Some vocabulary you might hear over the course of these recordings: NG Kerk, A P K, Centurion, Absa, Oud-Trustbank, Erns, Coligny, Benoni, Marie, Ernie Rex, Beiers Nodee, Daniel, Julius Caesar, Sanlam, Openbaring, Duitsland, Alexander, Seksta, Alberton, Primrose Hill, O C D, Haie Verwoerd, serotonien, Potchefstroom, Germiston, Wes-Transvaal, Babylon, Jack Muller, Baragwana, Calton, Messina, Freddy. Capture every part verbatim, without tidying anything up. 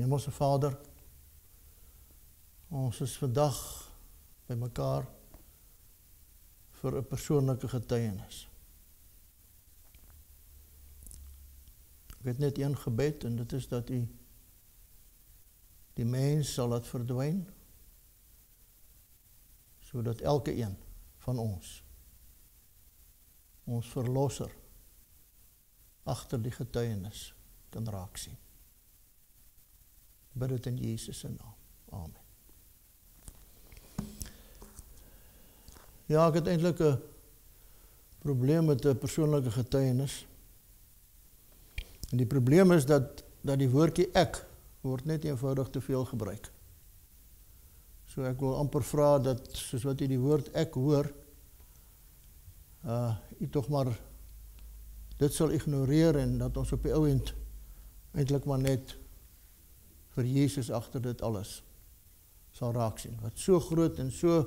Hemelse Vader, ons is vandag bij mekaar voor een persoonlijke getuienis. Ik heb net één gebed en dat is dat u die mens zal laat verdwijnen, zodat elke een van ons, ons verlosser, achter die getuienis kan raak zien. Ik bid het in Jezus' naam. Amen. Ja, ik heb eindelijk een probleem met de persoonlijke getuienis. En die probleem is dat, dat die woordje ek wordt net eenvoudig te veel gebruikt. Zo so, ik wil amper vragen dat, soos wat u die woord ek hoor, uh, u toch maar dit zal ignoreren en dat ons op die ou end eindelijk maar net vir Jezus achter dit alles sal raak sien, wat so groot en so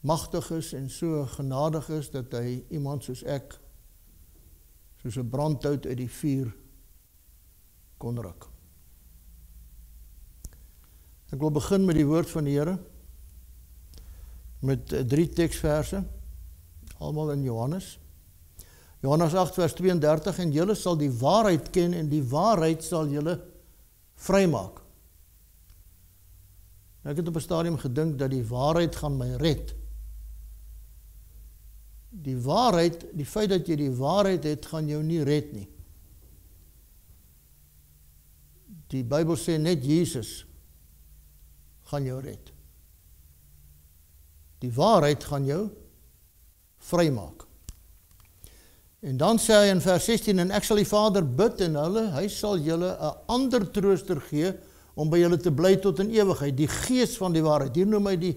machtig is en so genadig is, dat hy iemand soos ek, soos een brandhout uit die vuur, kon ruk. Ek wil begin met die woord van die Here, met drie tekstverse, allemaal in Johannes. Johannes agt vers tweeëndertig, en julle sal die waarheid ken, en die waarheid sal julle vrymaak. Ek het op een stadium gedink dat die waarheid gaan my red. Die waarheid, die feit dat jy die waarheid het, gaan jou nie red nie. Die Bybel sê net Jezus gaan jou red. Die waarheid gaan jou vrymaak. En dan sê hy in vers sestien, en ek sal die Vader bid en hulle, hy sal julle een ander trooster gee, om by julle te bly tot in ewigheid, die gees van die waarheid. Hier noem hy die,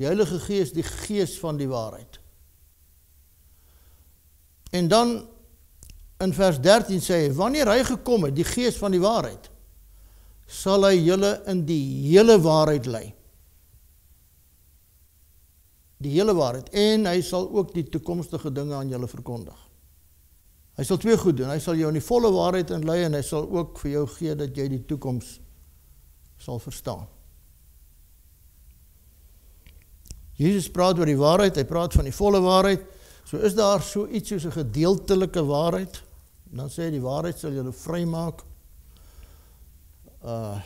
die Heilige Gees, die gees van die waarheid. En dan in vers dertien sê hy, wanneer hy gekom het, die gees van die waarheid, sal hy julle in die hele waarheid lei. Die hele waarheid. En hy sal ook die toekomstige dinge aan julle verkondig. Hy sal twee goed doen, hy sal jou in die volle waarheid inlei en hy sal ook vir jou gee dat jy die toekomst sal verstaan. Jezus praat oor die waarheid, hy praat van die volle waarheid, so is daar so iets soos een gedeeltelike waarheid, en dan sê hy die waarheid sal julle vrymaak. Uh,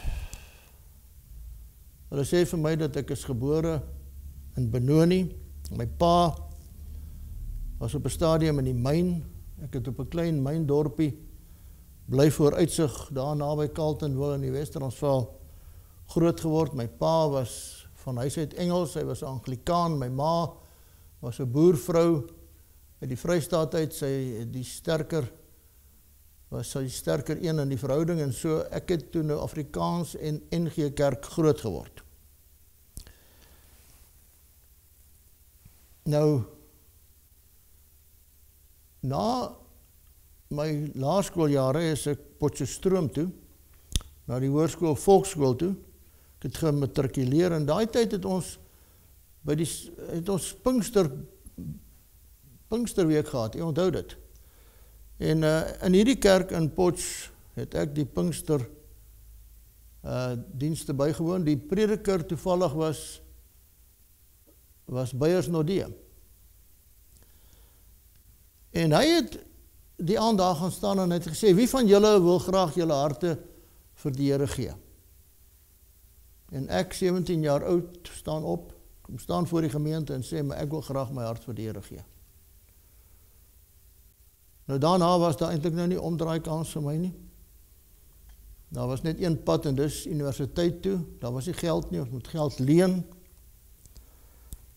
hulle sê vir my dat ek is gebore in Benoni, my pa was op een stadium in die myn. Ek het op een klein myndorpie, bly voor uitsig, daar na by Calton wil in die Wes-Transvaal groot geword. My pa was van huis uit Engels, hy was Anglikaan, my ma was een boervrou uit die Vrijstaatheid, sy die sterker, was sy sterker een in die verhouding en so, ek het toen nou Afrikaans en N G Kerk groot geword. Nou, na my laerskooljare is ek Potchefstroom toe, na die hoërskool volksskool toe. Ek het gematrikuleer en daai tyd het ons by die het ons Pinkster Pinksterweek gehad. Jy onthou dit. En uh, in hierdie kerk in Potch het ek die Pinkster uh, dienste bygewoon. Die prediker toevallig was was Beiers Nodee. En hy het die aand daar gaan staan en hy het gesê, wie van julle wil graag julle harte vir die Here gee? En ek, sewentien jaar oud, staan op, kom staan voor die gemeente en sê, maar ek wil graag my hart vir die Here gee. Nou daarna was daar eintlik nou nie omdraai kans vir my nie. Daar was net een pad en dis universiteit toe, daar was nie geld nie, ons moet geld leen.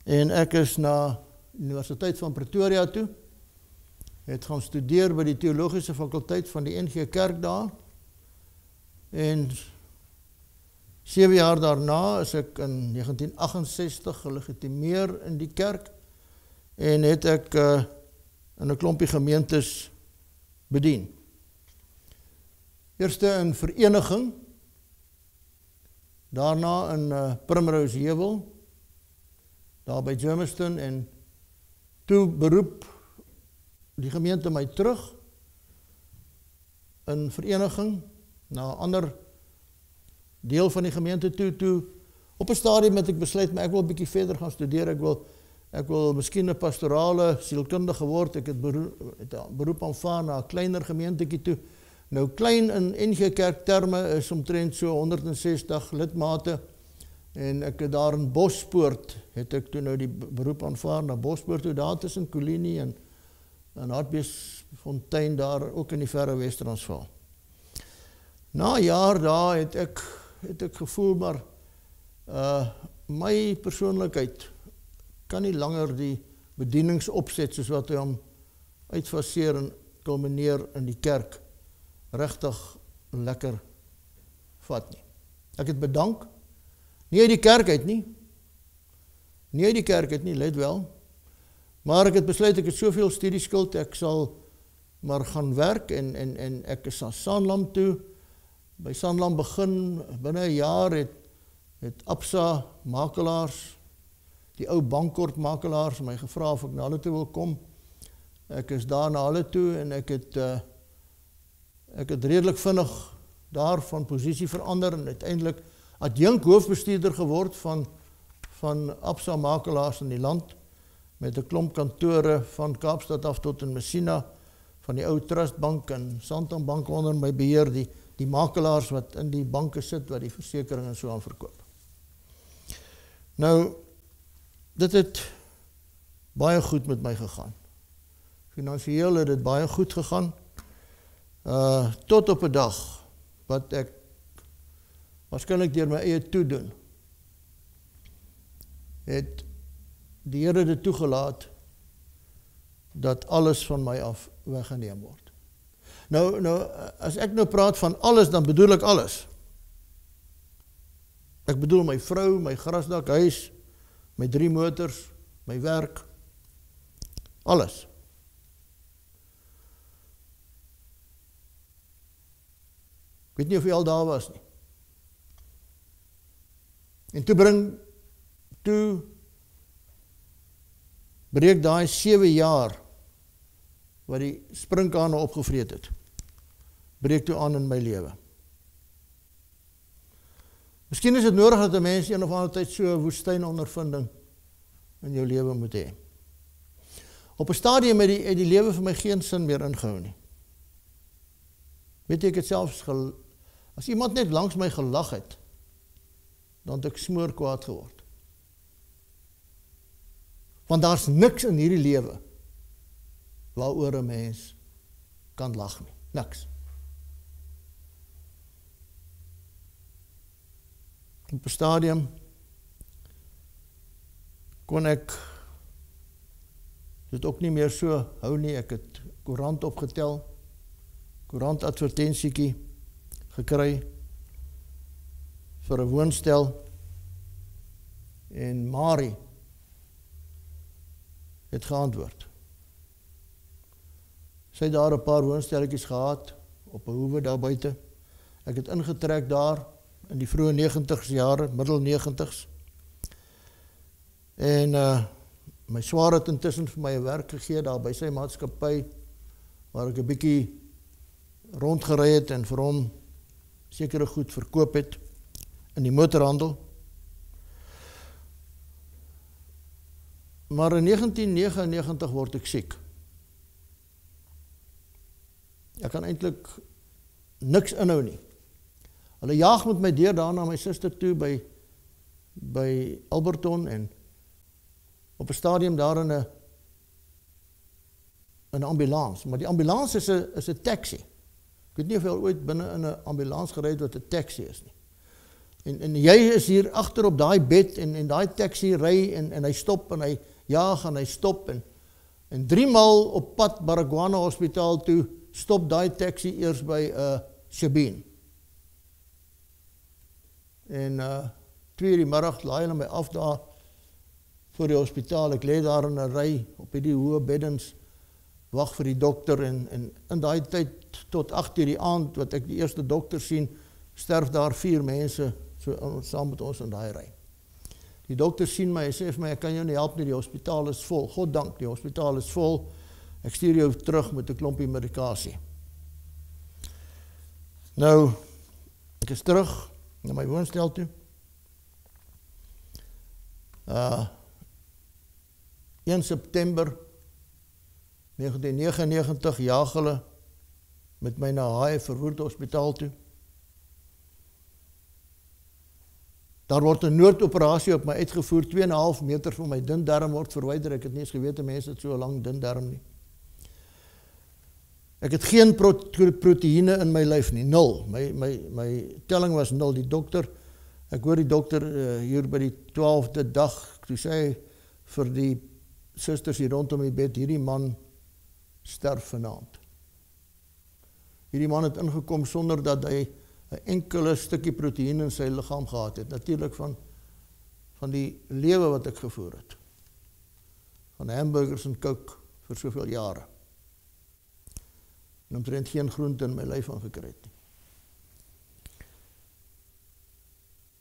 En ek is na universiteit van Pretoria toe, het gaan studeer by die theologische fakulteit van die N G Kerk daar. En sewe jaar daarna is ek in negentien achtenzestig gelegitimeer in die kerk. En het ek uh, in een klompie gemeentes bedien. Eerste in Vereniging. Daarna in uh, Primrose Hill. Daar by Germiston. En toe beroep die gemeente my terug in Vereniging naar een ander deel van die gemeente toe. toe. Op een stadium heb ik besluit, maar ik wil een beetje verder gaan studeren. Ik wil, ik wil misschien een pastorale sielkundige word. Ik heb beroep aanvaard naar een kleiner gemeente toe. Nou, klein in N G Kerk termen is omtrent so honderdzestig lidmate. En ek het daar in Bospoort, het ek toe nou die beroep aanvaar na Bospoort, toe daar tussen Coligny en, en Hartbeesfontein daar, ook in die verre Wes-Transvaal. Na een jaar daar het ek, het ek gevoel, maar uh, my persoonlikheid kan nie langer die bedieningsopzet, soos wat hy hom uitfaseer en culmineer in die kerk, regtig lekker vat nie. Ek het bedank, nie uit die kerk uit nie, nie uit die kerk uit nie, let wel, maar ek het besluit, ek het soveel studieskuld, ek sal maar gaan werk, en, en, en ek is aan Sanlam toe, by Sanlam begin, binnen een jaar het, het Absa makelaars, die ou bankkortmakelaars, my gevra of ek na hulle toe wil kom, ek is daar na hulle toe, en ek het, uh, ek het redelijk vinnig daar van posisie verander, en uiteindelik adjunk hoofdbestuurder geword van, van Absa makelaars in die land, met 'n klomp kantore van Kaapstad af tot in Messina, van die Oud-Trustbank en Santander Bank onder my beheer, die, die makelaars wat in die banke sit, wat die versekeringe so aan verkoop. Nou, dit het baie goed met my gegaan. Finansieel het dit baie goed gegaan, uh, tot op 'n dag wat ek waarskynlik deur my eie toedoen, het die Here dit toegelaat, dat alles van my af weggeneem word. Nou, nou, as ek nou praat van alles, dan bedoel ek alles. Ek bedoel my vrou, my grasdak, huis, my drie motors, my werk, alles. Ek weet nie of jy al daar was nie. En toe bring, toe breek daai sewe jaar wat die sprinkane opgevreet het, breek toe aan in my lewe. Miskien is het nodig dat 'n mens een of ander tyd so 'n woestynondervinding in jou lewe moet hê. Op 'n stadium het die, het die lewe vir my geen sin meer ingehou nie. Weet jy, ek het selfs gel, as iemand net langs my gelag het, dan het ek smoor kwaad geword. Want daar is niks in hierdie lewe waaroor 'n mens kan lag nie. Niks. Op 'n stadium kon ek dit ook nie meer so hou nie. Ek het koerant opgetel, koerant advertensietjie gekry vir 'n woonstel, en Marie het geantwoord. Sy het daar 'n paar woonstelletjies gehad op 'n hoeve daar buite. Ek het ingetrek daar in die vroeë negentigs jare, middel negentigs. En uh, my swaar het intussen vir my 'n werk gegee daar by sy maatskappy, waar ek 'n bietjie rondgery het en vir hom sekere goed verkoop het in die motorhandel. Maar in negentien negenennegentig word ek siek. Ek kan eintlik niks inhou nie. Hulle jaag met my deur daar na my suster toe by, by Alberton, en op 'n stadium daar in 'n ambulance. Maar die ambulance is 'n taxi. Ek weet nie of jy ooit binne in 'n ambulance gery het wat 'n taxi is nie. En, en jy is hier achter op daai bed, en, en daai taxi ry, en, en hy stop, en hy jaag, en hy stop, en, en drie maal op pad Baragwana hospitaal toe, stop daai taxi eers by uh, Sabine. En uh, twee uur die middag laai hulle my af daar voor die hospitaal. Ek lê daar in 'n ry op hierdie hoë beddens, wag vir die dokter, en, en in daai tyd tot agt uur die aand, wat ek die eerste dokter sien, sterf daar vier mense so, saam met ons in die rij. Die dokter sien my en sê vir my, ek kan jou nie help nie, die hospitaal is vol. God dank, die hospitaal is vol. Ek stuur jou terug met 'n klompie medikasie. Nou, Ik is terug naar mijn woonstel toe. Uh, eerste september negentien negenennegentig jaag hulle met mij naar Haie Verwoerd hospitaal toe. Daar wordt een noordoperatie op mij uitgevoerd, twee komma vijf meter van mijn dundarm wordt verwijderd. Ik heb het niet geweten, mensen het zo lang dundarm niet. Ik heb geen proteïne in mijn lijf, niet, nul. Mijn telling was nul, die dokter. Ik hoor die dokter uh, hier bij die twaalfde dag, toen zei voor die zusters hier rondom die bed, hierdie man sterf vanavond. Hierdie man het ingekomen zonder dat hij een enkele stukje proteïne in zijn lichaam gehad heeft. Natuurlijk van, van die lewe wat ik gevoerd heb. Van hamburgers en coke voor zoveel jaren. En omtrent geen groente in mijn lijf aangekry het nie.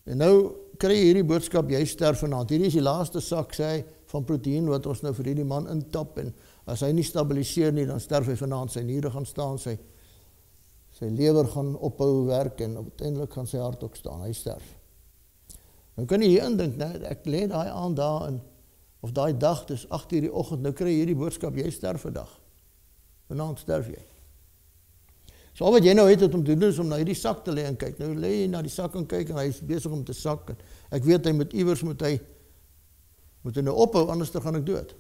En nou kry jy hierdie boodskap, jy sterf vanaand. Hierdie is die laaste sak, sê, van proteïne wat ons nou vir hierdie man intap. En as hy nie stabiliseer nie, dan sterf hy vanaand. Sy niere gaan staan, sy, sy lewer gaan ophou werk en uiteindelik gaan sy hart ook staan. Hy sterf. Nou kan jy hier indink, nee, ek lê daai aand daar, en, of daai dag, dis agt uur die oggend, nou kry jy hierdie boodskap, jy sterf vandag. Vanaand sterf jy. So al wat jy nou het om te doen is om na hierdie sak te lê en kyk. Nou lê jy na die sak en kyk en hy is besig om te sak. Ek weet hy moet iewers moet hy moet hy nou ophou, anders dan gaan ek dood.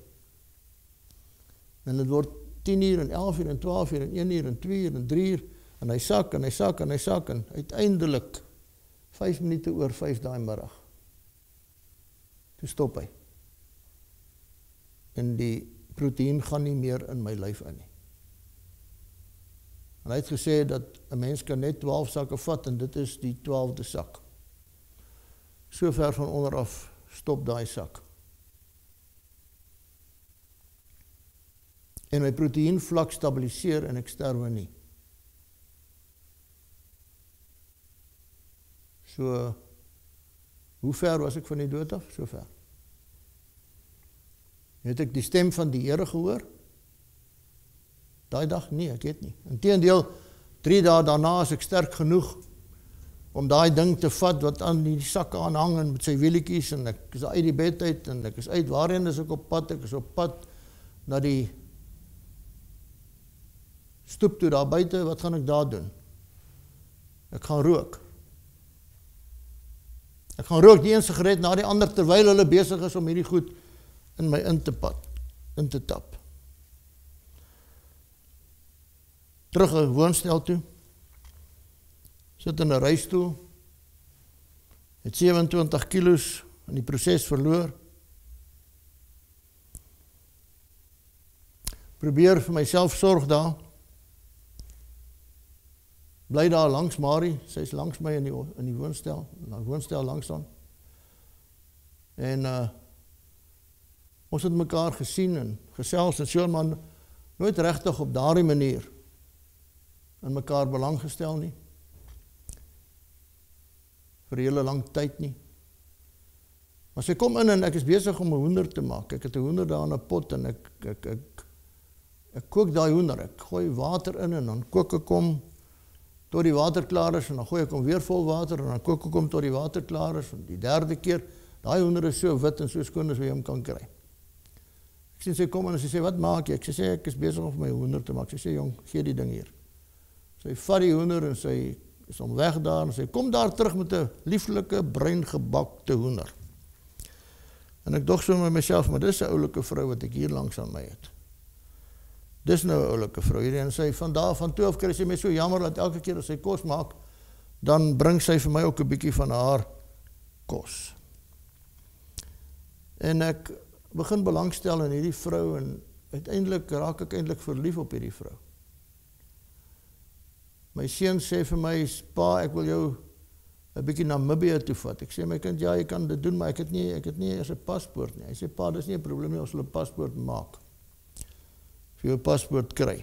En dit word tien uur en elf uur en twaalf uur en een uur en twee uur en drie uur en hy sak en hy sak en hy sak en uiteindelik vyf minute oor vyf daai middag. Toe stop hy. En die proteïen gaan nie meer in my lyf in nie. En hy het gesê dat een mens kan net twaalf sakke vat en dit is die twaalfde sak. So ver van onderaf stop die sak. En my proteïenvlak stabiliseer en ek sterwe nie. So, hoe ver was ek van die dood af? So ver. Het ek die stem van die Here gehoor? Die dag? Nee, ek het nie. Inteendeel, drie dae daarna is ek sterk genoeg om daai ding te vat wat aan die sak aanhang en met sy wielietjies en ek is uit die bed uit en ek is uit. Waarheen is ek op pad? Ek is op pad na die stoep toe daar buiten. Wat gaan ek daar doen? Ek gaan rook. Ek gaan rook die een sigaret na die ander terwyl hulle besig is om hierdie goed in my in te pad, in te tap. Terug een woonstel toe, sit in een reistoel, het sewenentwintig kilo's in die proces verloor. Probeer vir myself sorg daar, bly daar langs Marie, sy is langs my in die, in die woonstel, in die woonstel langs dan. En uh, ons het mekaar gesien en gesels en so, maar nooit regtig op daardie manier in mekaar belang gestel nie, vir hele lang tyd nie. Maar sy kom in en ek is bezig om een hoender te maak. Ek het een hoender daar in een pot en ek, ek, ek, ek kook die hoender, ek gooi water in en dan kook ek om tot die water klaar is en dan gooi ek om weer vol water en dan kook ek om tot die water klaar is en die derde keer, die hoender is so wit en so skoon as wie hom kan kry. Ek sê, sy kom in en sy sê, wat maak jy? Ek sê, ek is bezig om my hoender te maak. Sy sê, jong, gee die ding hier. Sy vat die hoender en sy is om weg daar en sy kom daar terug met een lieflike, bruin gebakte hoender. En ek dog so met myself, maar dis een oulike vrou wat ek hier langs aan my het. Dis nou een oulike vrou hier en sy van daar van toe af kry sy my so jammer dat elke keer as sy kos maak, dan bring sy vir my ook een bykie van haar kos. En ek begin belangstel in hierdie vrou en uiteindelik raak ek eindelijk verlief op hierdie vrou. My seun sê vir my, pa, ek wil jou een bykie Namibië toe vat. Ek sê, my kind, ja, jy kan dit doen, maar ek het nie, ek het nie eers een paspoort nie. Hy sê, pa, dit is nie een probleem nie, ons wil een paspoort maak. Vir jou paspoort kry.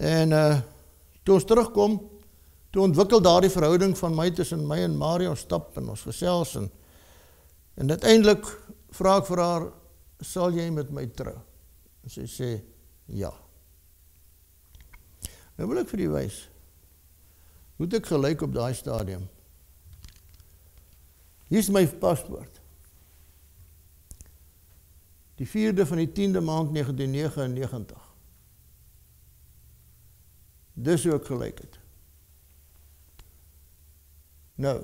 En uh, toe ons terugkom, toe ontwikkel daar die verhouding van my tussen my en Mario, ons stap en ons gesels. En, en uiteindelik vraag vir haar, sal jy met my trou? En sy sê, ja. Nou wil ek vir die wys, Hoe het ek gelijk op die stadium? Hier is my paspoort. Die vierde van die tiende maand negentien negenennegentig. Dus hoe ek gelijk het. Nou,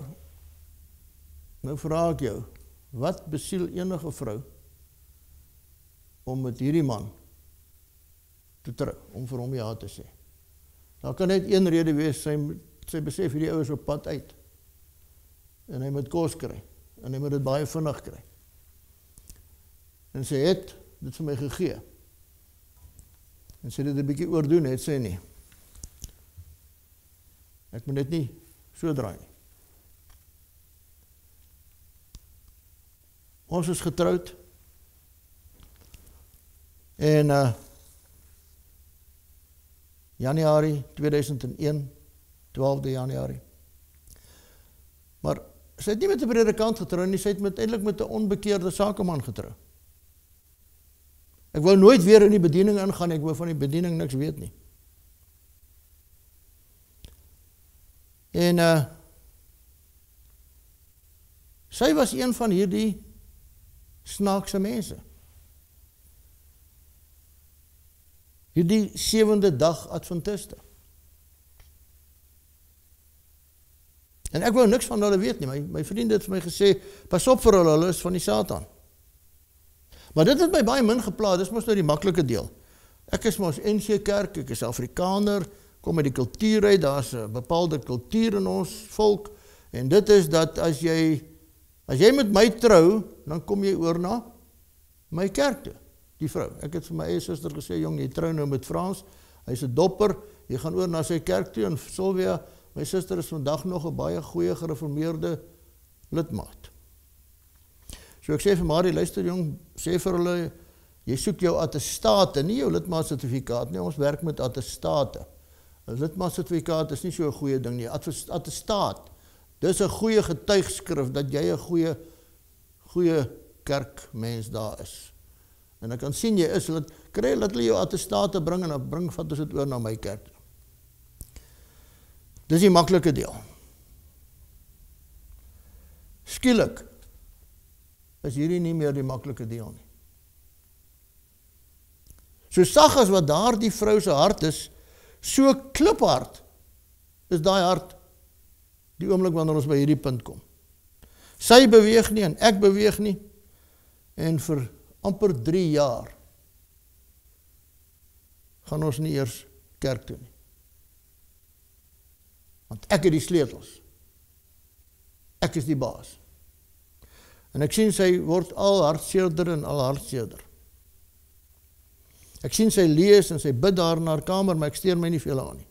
nou vraag ek jou, wat besiel enige vrou om met hierdie man te trou, om vir hom ja te sê? Daar kan net een rede wees, sy, sy besef hierdie ouers op pad uit. En hy moet kos kry, en hy moet dit baie vinnig kry. En sy het dit vir my gegee. En sy dit 'n bietjie oordoen, het sy nie. Ek moet dit nie so draai nie. Ons is getrouwd. En uh, januari tweeduizend een, twaalfde januari. Maar sy het nie met 'n predikant getrou nie, sy het met, eindelijk met 'n onbekeerde sakeman getrou. Ek wou nooit weer in die bediening ingaan, ek wou van die bediening niks weet nie. En uh, sy was een van hierdie snaakse mense. Hierdie Zevende Dag Adventisten. En ek wou niks van hulle weet nie. My, my vriend het vir my gesê, pas op vir hulle, hulle is van die Satan. Maar dit het my baie min geplaat, dit is mos nou die maklike deel. Ek is mos N G Kerk, ek is Afrikaner, kom uit die kultuur uit, daar is 'n bepaalde kultuur in ons volk. En dit is dat as jy, as jy met my trou, dan kom jy oor na my kerk toe. Die vrou. Ek het vir my eie suster gesê, jong, jy trou nou met Frans, hy is 'n dopper, jy gaan oor na sy kerk toe, en Sylvia, my suster is vandag nog 'n baie goeie gereformeerde lidmaat. So ek sê vir Marie, luister jong, sê vir hulle, jy soek jou attestate, nie jou lidmaatsertifikaat nie, ons werk met attestate. 'n Lidmaatsertifikaat is nie so 'n goeie ding nie, attestaat, dis 'n goeie getuigskrif dat jy 'n goeie, goeie kerkmens daar is. En ek kan sien jy is, laat, kry, laat hulle jou attestate bring, en dan bring, vat ons het oor na my kerk. Dis die maklike deel. Skielik is hierdie nie meer die maklike deel nie. So sag as wat daar die vrou se hart is, so kliphard is daai hart die oomblik wanneer ons by hierdie punt kom. Sy beweeg nie en ek beweeg nie, en vir amper drie jaar gaan ons nie eers kerk toe nie. Want ek het die sleutels. Ek is die baas. En ek sien sy word al hartseerder en al hartseerder. Ek sien sy lees en sy bid daar in haar kamer, maar ek steur my nie veel aan nie.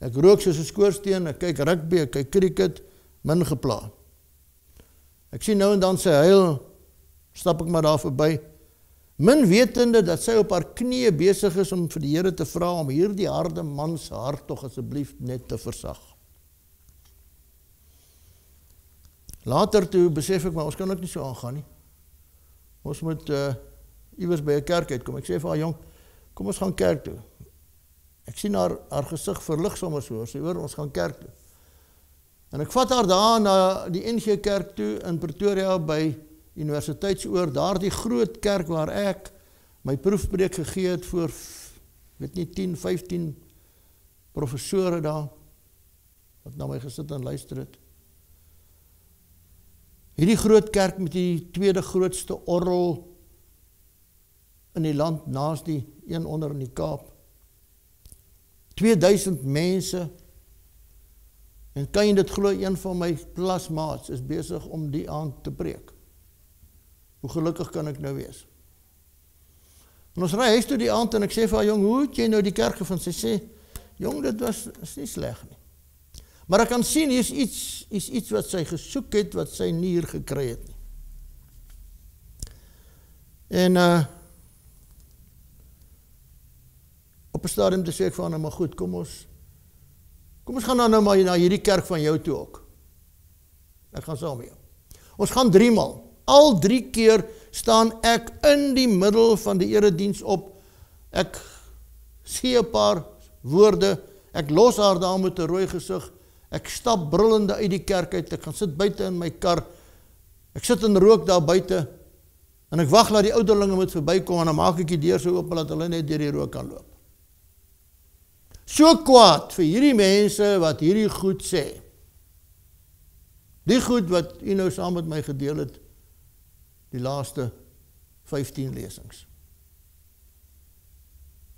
Ek rook soos 'n skoorsteen, ek kyk rugby, ek kyk cricket, min gepla. Ek sien nou en dan sy huil, stap ek maar daar voorbij, min wetende dat sy op haar knieë bezig is om vir die Here te vra, om hier die harde man se hart toch asseblief net te versag. Later toe besef ek, maar ons kan ook nie so aangaan nie. Ons moet uh, iewers by 'n kerk uitkom. Ek sê vir haar, jong, kom ons gaan kerk toe. Ek sien haar, haar gesig verlig sommer so, sy hoor, ons gaan kerk toe. En ek vat haar daar na die N G Kerk toe in Pretoria by Universiteitsoor, daar die groot kerk waar ek my proefpreek gegee het voor, weet nie, tien, vyftien professore daar, wat na my gesit en luister het. Hierdie groot kerk met die tweede grootste orgel in die land, naast die een onder in die Kaap. tweeduisend mense. En kan jy dit glo, een van my klasmaats is besig om die aand te preek. Hoe gelukkig kan ek nou wees? En ons ry huis toe die aand en ek sê vir haar, jong, hoe het jy nou die kerk gevind? Sy sê, jong, dit was is nie sleg nie. Maar ek kan sien, hier is iets, is iets wat sy gesoek het, wat sy nie hier gekry het nie. En uh, op 'n stadium te sê ek vir haar, nou maar goed, kom ons, kom ons gaan nou, nou maar na hierdie kerk van jou toe ook. Ek gaan saam met jou. Ons gaan drie maal. Al drie keer staan ek in die middel van die erediens op. Ek sê 'n paar woorde Ek los haar daar met 'n rooi gesig. Ek stap brullende uit die kerk uit. Ek gaan sit buite in my kar. Ek sit in rook daar buite. En ek wag laat die ouderlinge moet verbykom en dan maak ek die deur so oop dat hulle net deur die rook kan loop. So kwaad vir hierdie mense wat hierdie goed sê. Die goed wat u nou saam met my gedeel het die laaste vyftien lesings.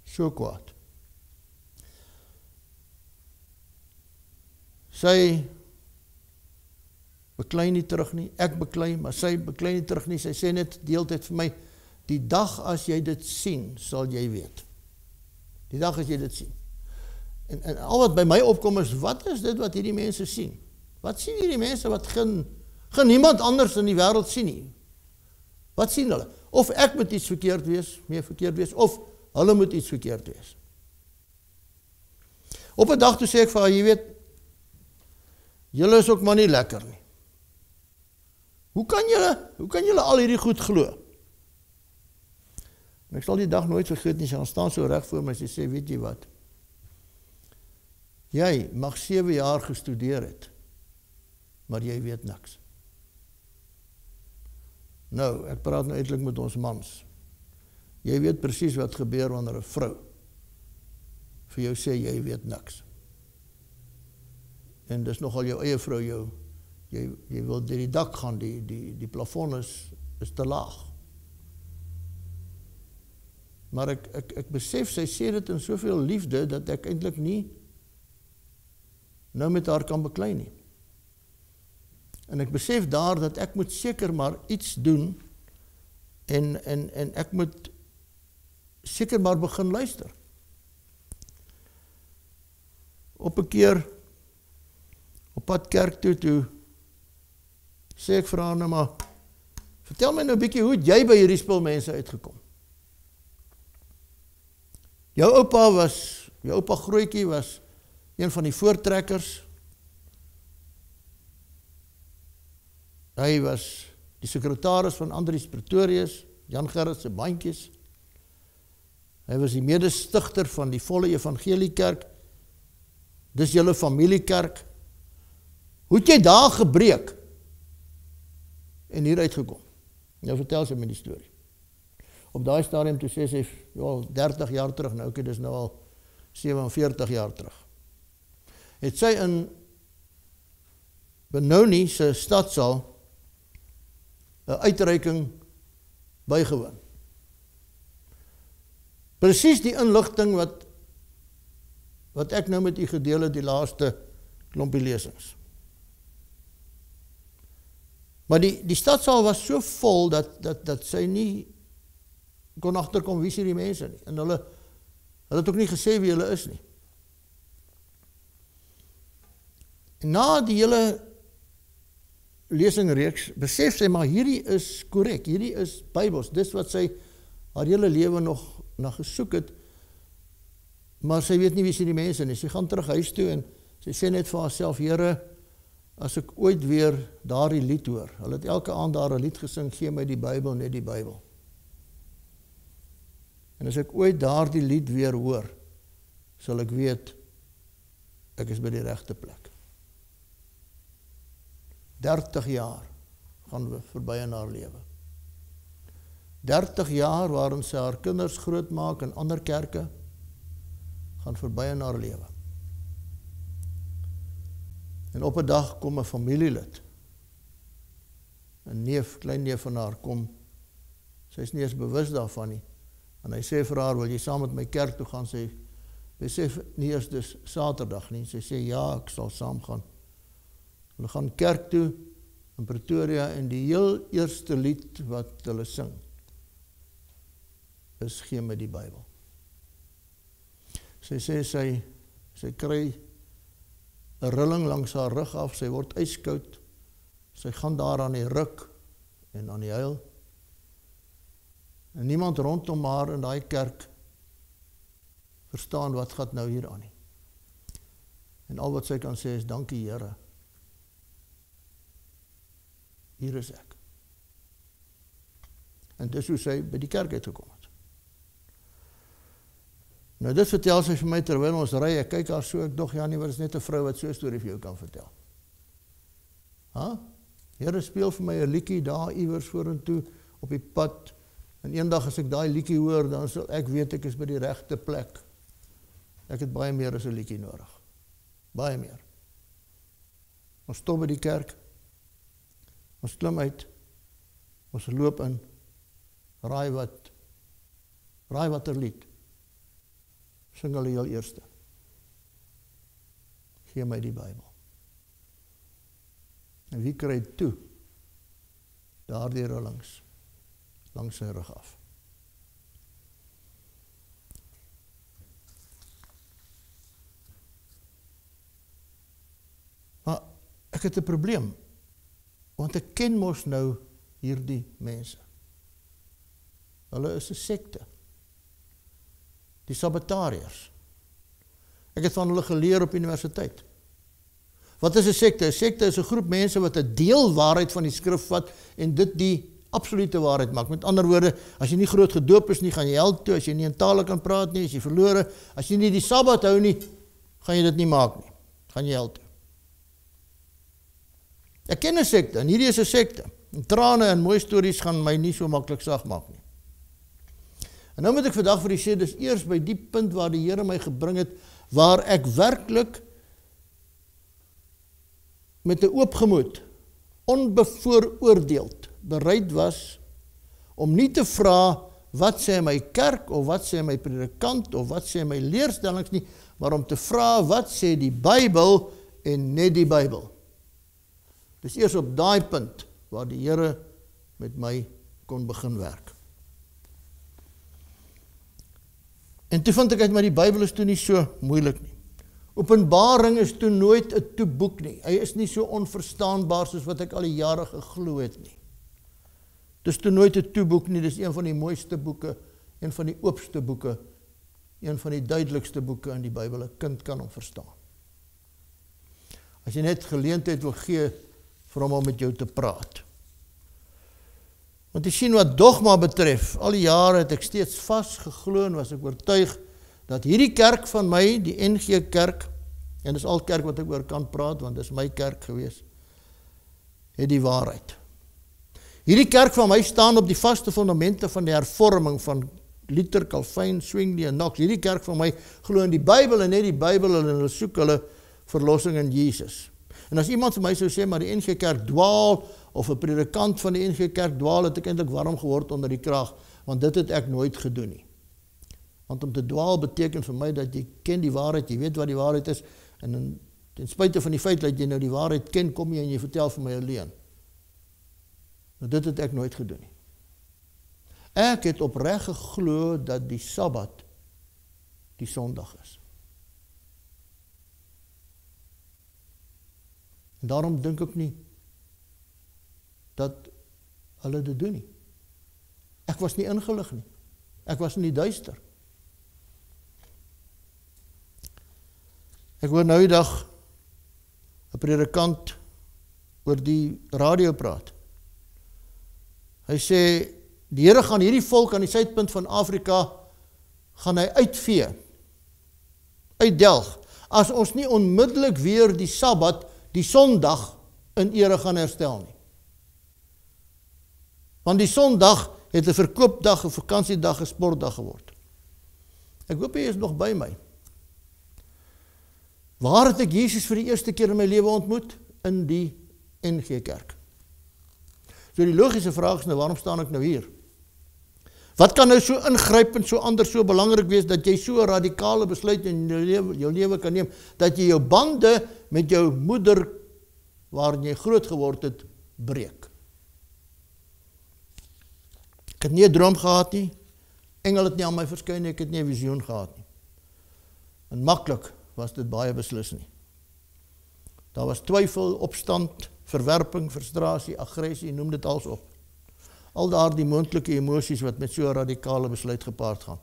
So kwaad. Sy beklei nie terug nie. Ek beklei, maar sy beklei nie terug nie. Sy sê net deeltyd vir my, die dag as jy dit sien, sal jy weet. Die dag as jy dit sien. En, en al wat by my opkom is, wat is dit wat hierdie mense sien? Wat sien hierdie mense wat geen, geen niemand anders in die wêreld sien nie? Wat sien hulle? Of ek moet iets verkeerd wees, meer verkeerd wees, of hulle moet iets verkeerd wees. Op 'n dag toe sê ek vir haar, jy weet, julle is ook maar nie lekker nie. Hoe kan julle, hoe kan julle al hierdie goed glo? En ek sal die dag nooit vergeet nie, sy gaan staan so reg voor my, sy sê, weet jy wat? Jy mag sewe jaar gestudeer het, maar jy weet niks. Nou, ek praat nou eintlik met ons mans. Jy weet presies wat gebeur wanneer 'n vrou vir jou sê jy weet niks. En dis nogal jou eie vrou jou. Jy, jy wil deur die dak gaan, die, die, die plafon is, is te laag. Maar ek, ek, ek besef, sy sê dit in soveel liefde, dat ek eintlik nie nou met haar kan beklei nie. En ek besef daar dat ek moet seker maar iets doen en, en, en ek moet seker maar begin luister. Op 'n keer op pad kerk toe toe sê ek vir haar nou maar, vertel my nou 'n bietjie hoe jy by hierdie spul mense uitgekom. Jou oupa was, jou oupa Grootjie was een van die voortrekkers. Hy was die sekretaris van Andries Pretorius, Jan Gerrit se bandjies. Hy was die medestigter van die volle evangeliekerk. Dis julle familiekerk. Hoe het jy daar gebreek en hier uitgekom? Nou vertel sy my die storie. Op daai stadium toe sê sy, ja, dertig jaar terug, nou okay, dis nou al sewe en veertig jaar terug. Het sy in Benoni se stadsaal 'n uitreiking bygewoon. Presies die inligting wat wat ek nou met u gedeel het die laaste klompie lesings. Maar die die stadsaal was so vol dat dat dat sy nie kon agterkom wie is hierdie mense nie en hulle hulle het ook nie gesê wie hulle is nie. En na die hele lesingreeks besef sy maar hierdie is korrek, hierdie is Bybels, dis wat sy haar hele lewe nog na gesoek het. Maar sy weet nie wie is hierdie mense nie. Sy gaan terug huis toe en sy sê net vir haarself, Here, as ek ooit weer daardie lied hoor. Hulle het elke aand daar 'n lied gesing, gee my die Bybel, net die Bybel. En as ek ooit daardie lied weer hoor, sal ek weet ek is by die regte plek. dertig jaar gaan we verby in haar lewe. dertig jaar waarin sy haar kinders grootmaak in ander kerke, gaan verby in haar lewe. En op 'n dag kom 'n familielid, 'n neef, klein neef van haar kom. Sy is nie eens bewus daarvan nie. En hy sê vir haar, wil jy saam met my kerk toe gaan? Sy sê nie eens dis Saterdag nie. Sy sê ja, ek sal saam gaan. Hulle gaan kerk toe in Pretoria en die heel eerste lied wat hulle sing is gee my die Bybel. Sy sê sy sy kry 'n rilling langs haar rug af, sy word yskoud. Sy gaan daar aan die ruk en aan die huil. En niemand rondom haar in daai kerk verstaan wat gaan nou hier aan nie. En al wat sy kan sê is dankie Here. Hier is ek. En dis hoe sy by die kerk uitgekom het. Nou, dit vertel sy vir my terwyl ons ry, ek kyk haar so, ek dog, ja nie, maar is net 'n vrou wat so 'n storie vir jou kan vertel. Ha? Here speel vir my 'n liedjie daar iewers vorentoe op die pad. En eendag as ek daai liedjie hoor, dan sal ek weet ek is by die regte plek. Ek het baie meer as 'n liedjie nodig. Baie meer. Ons stop by die kerk. Ons klim uit. Ons loop in. Raai wat. Raai wat er lied. Sing hulle heel eerste. Gee my die Bybel. En wie kry toe? Daardie rullings. Langs sy rug af. Maar ek het 'n probleem. Want ek ken mos nou hierdie mense. Hulle is 'n sekte. Die sabbatariërs. Ek het van hulle geleer op universiteit. Wat is 'n sekte? 'n Sekte is 'n groep mense wat 'n deel waarheid van die skrif vat en dit die absolute waarheid maak. Met ander woorde, as jy nie groot gedoop is nie, gaan jy hel toe. As jy nie in tale kan praat nie, as jy verlore, as jy nie die Sabbat hou nie, gaan jy dit nie maak nie. Gaan jy hel toe. Ek ken 'n sekte en hierdie is 'n sekte. En trane en mooi stories gaan my nie so maklik sag maak nie. En nou moet ek vandag vir u sê, dis eers by die punt waar die Here my gebring het, waar ek werklik met 'n oop gemoed, onbevooroordeeld, bereid was om nie te vra wat sê my kerk of wat sê my predikant of wat sê my leerstellings nie, maar om te vra wat sê die Bybel en net die Bybel. Dis eers op daai punt waar die Here met my kon begin werk. En toe vind ek uit, maar die Bybel is toe nie so moeilik nie. Openbaring is toe nooit 'n toeboek nie. Hy is nie so onverstaanbaar soos wat ek al die jare geglo het nie. Dis toe nooit 'n toeboek nie. Dis een van die mooiste boeke, een van die oopste boeke, een van die duidelikste boeke in die Bybel. 'n Kind kan hom verstaan. As jy net geleentheid wil gee vir hom om met jou te praat. Want jy sien wat dogma betref, al die jare het ek steeds vasgeglo en was ek oortuig dat hierdie kerk van my, die N G Kerk, en dis al kerk wat ek oor kan praat, want dis my kerk gewees, het die waarheid. Hierdie kerk van my staan op die vaste fondamente van die hervorming van Luther, Calvin, Zwingli en Knox. Hierdie kerk van my glo in die Bybel en net die Bybel en hulle soek hulle verlossing in Jesus. En as iemand vir my sou sê, maar die N G Kerk dwaal, of 'n predikant van die N G Kerk dwaal, het ek eintlik warm geword onder die kraag, want dit het ek nooit gedoen nie. Want om te dwaal beteken vir my dat jy ken die waarheid, jy weet wat die waarheid is, en in, ten spyte van die feit dat jy nou die waarheid ken, kom jy en jy vertel vir my alleen. Maar dit het ek nooit gedoen nie. Ek het opreg geglo dat die Sabbat die Sondag is. En daarom dink ek nie dat hulle dit doen nie. Ek was nie ingelig nie. Ek was nie duister. Ek hoor nou die dag 'n predikant oor die radio praat. Hy sê, die Here gaan hierdie volk aan die suidpunt van Afrika, gaan hy uitvee, uitdelg, as ons nie onmiddellik weer die Sabbat, die Sondag, in ere gaan herstel nie. Want die Sondag het 'n verkoopdag, 'n vakansiedag, 'n sportdag geword. Ek hoop hy is nog by my. Waar het ek Jesus vir die eerste keer in my lewe ontmoet? In die N G Kerk. So die logiese vraag is nou, waarom staan ek nou hier? Wat kan nou so ingrypend, so anders, so belangrik wees, dat jy so 'n radikale besluit in jou lewe, jou lewe kan neem, dat jy jou bande met jou moeder, waarin jy groot geword het, breek? Ek het nie 'n droom gehad nie, engel het nie aan my verskyn nie, ek het nie 'n visioen gehad nie. En maklik was dit baie beslis nie. Daar was twyfel, opstand, verwerping, frustrasie, aggressie, noem dit alles op. Al daardie moontlike emosies wat met so 'n radikale besluit gepaard gaan.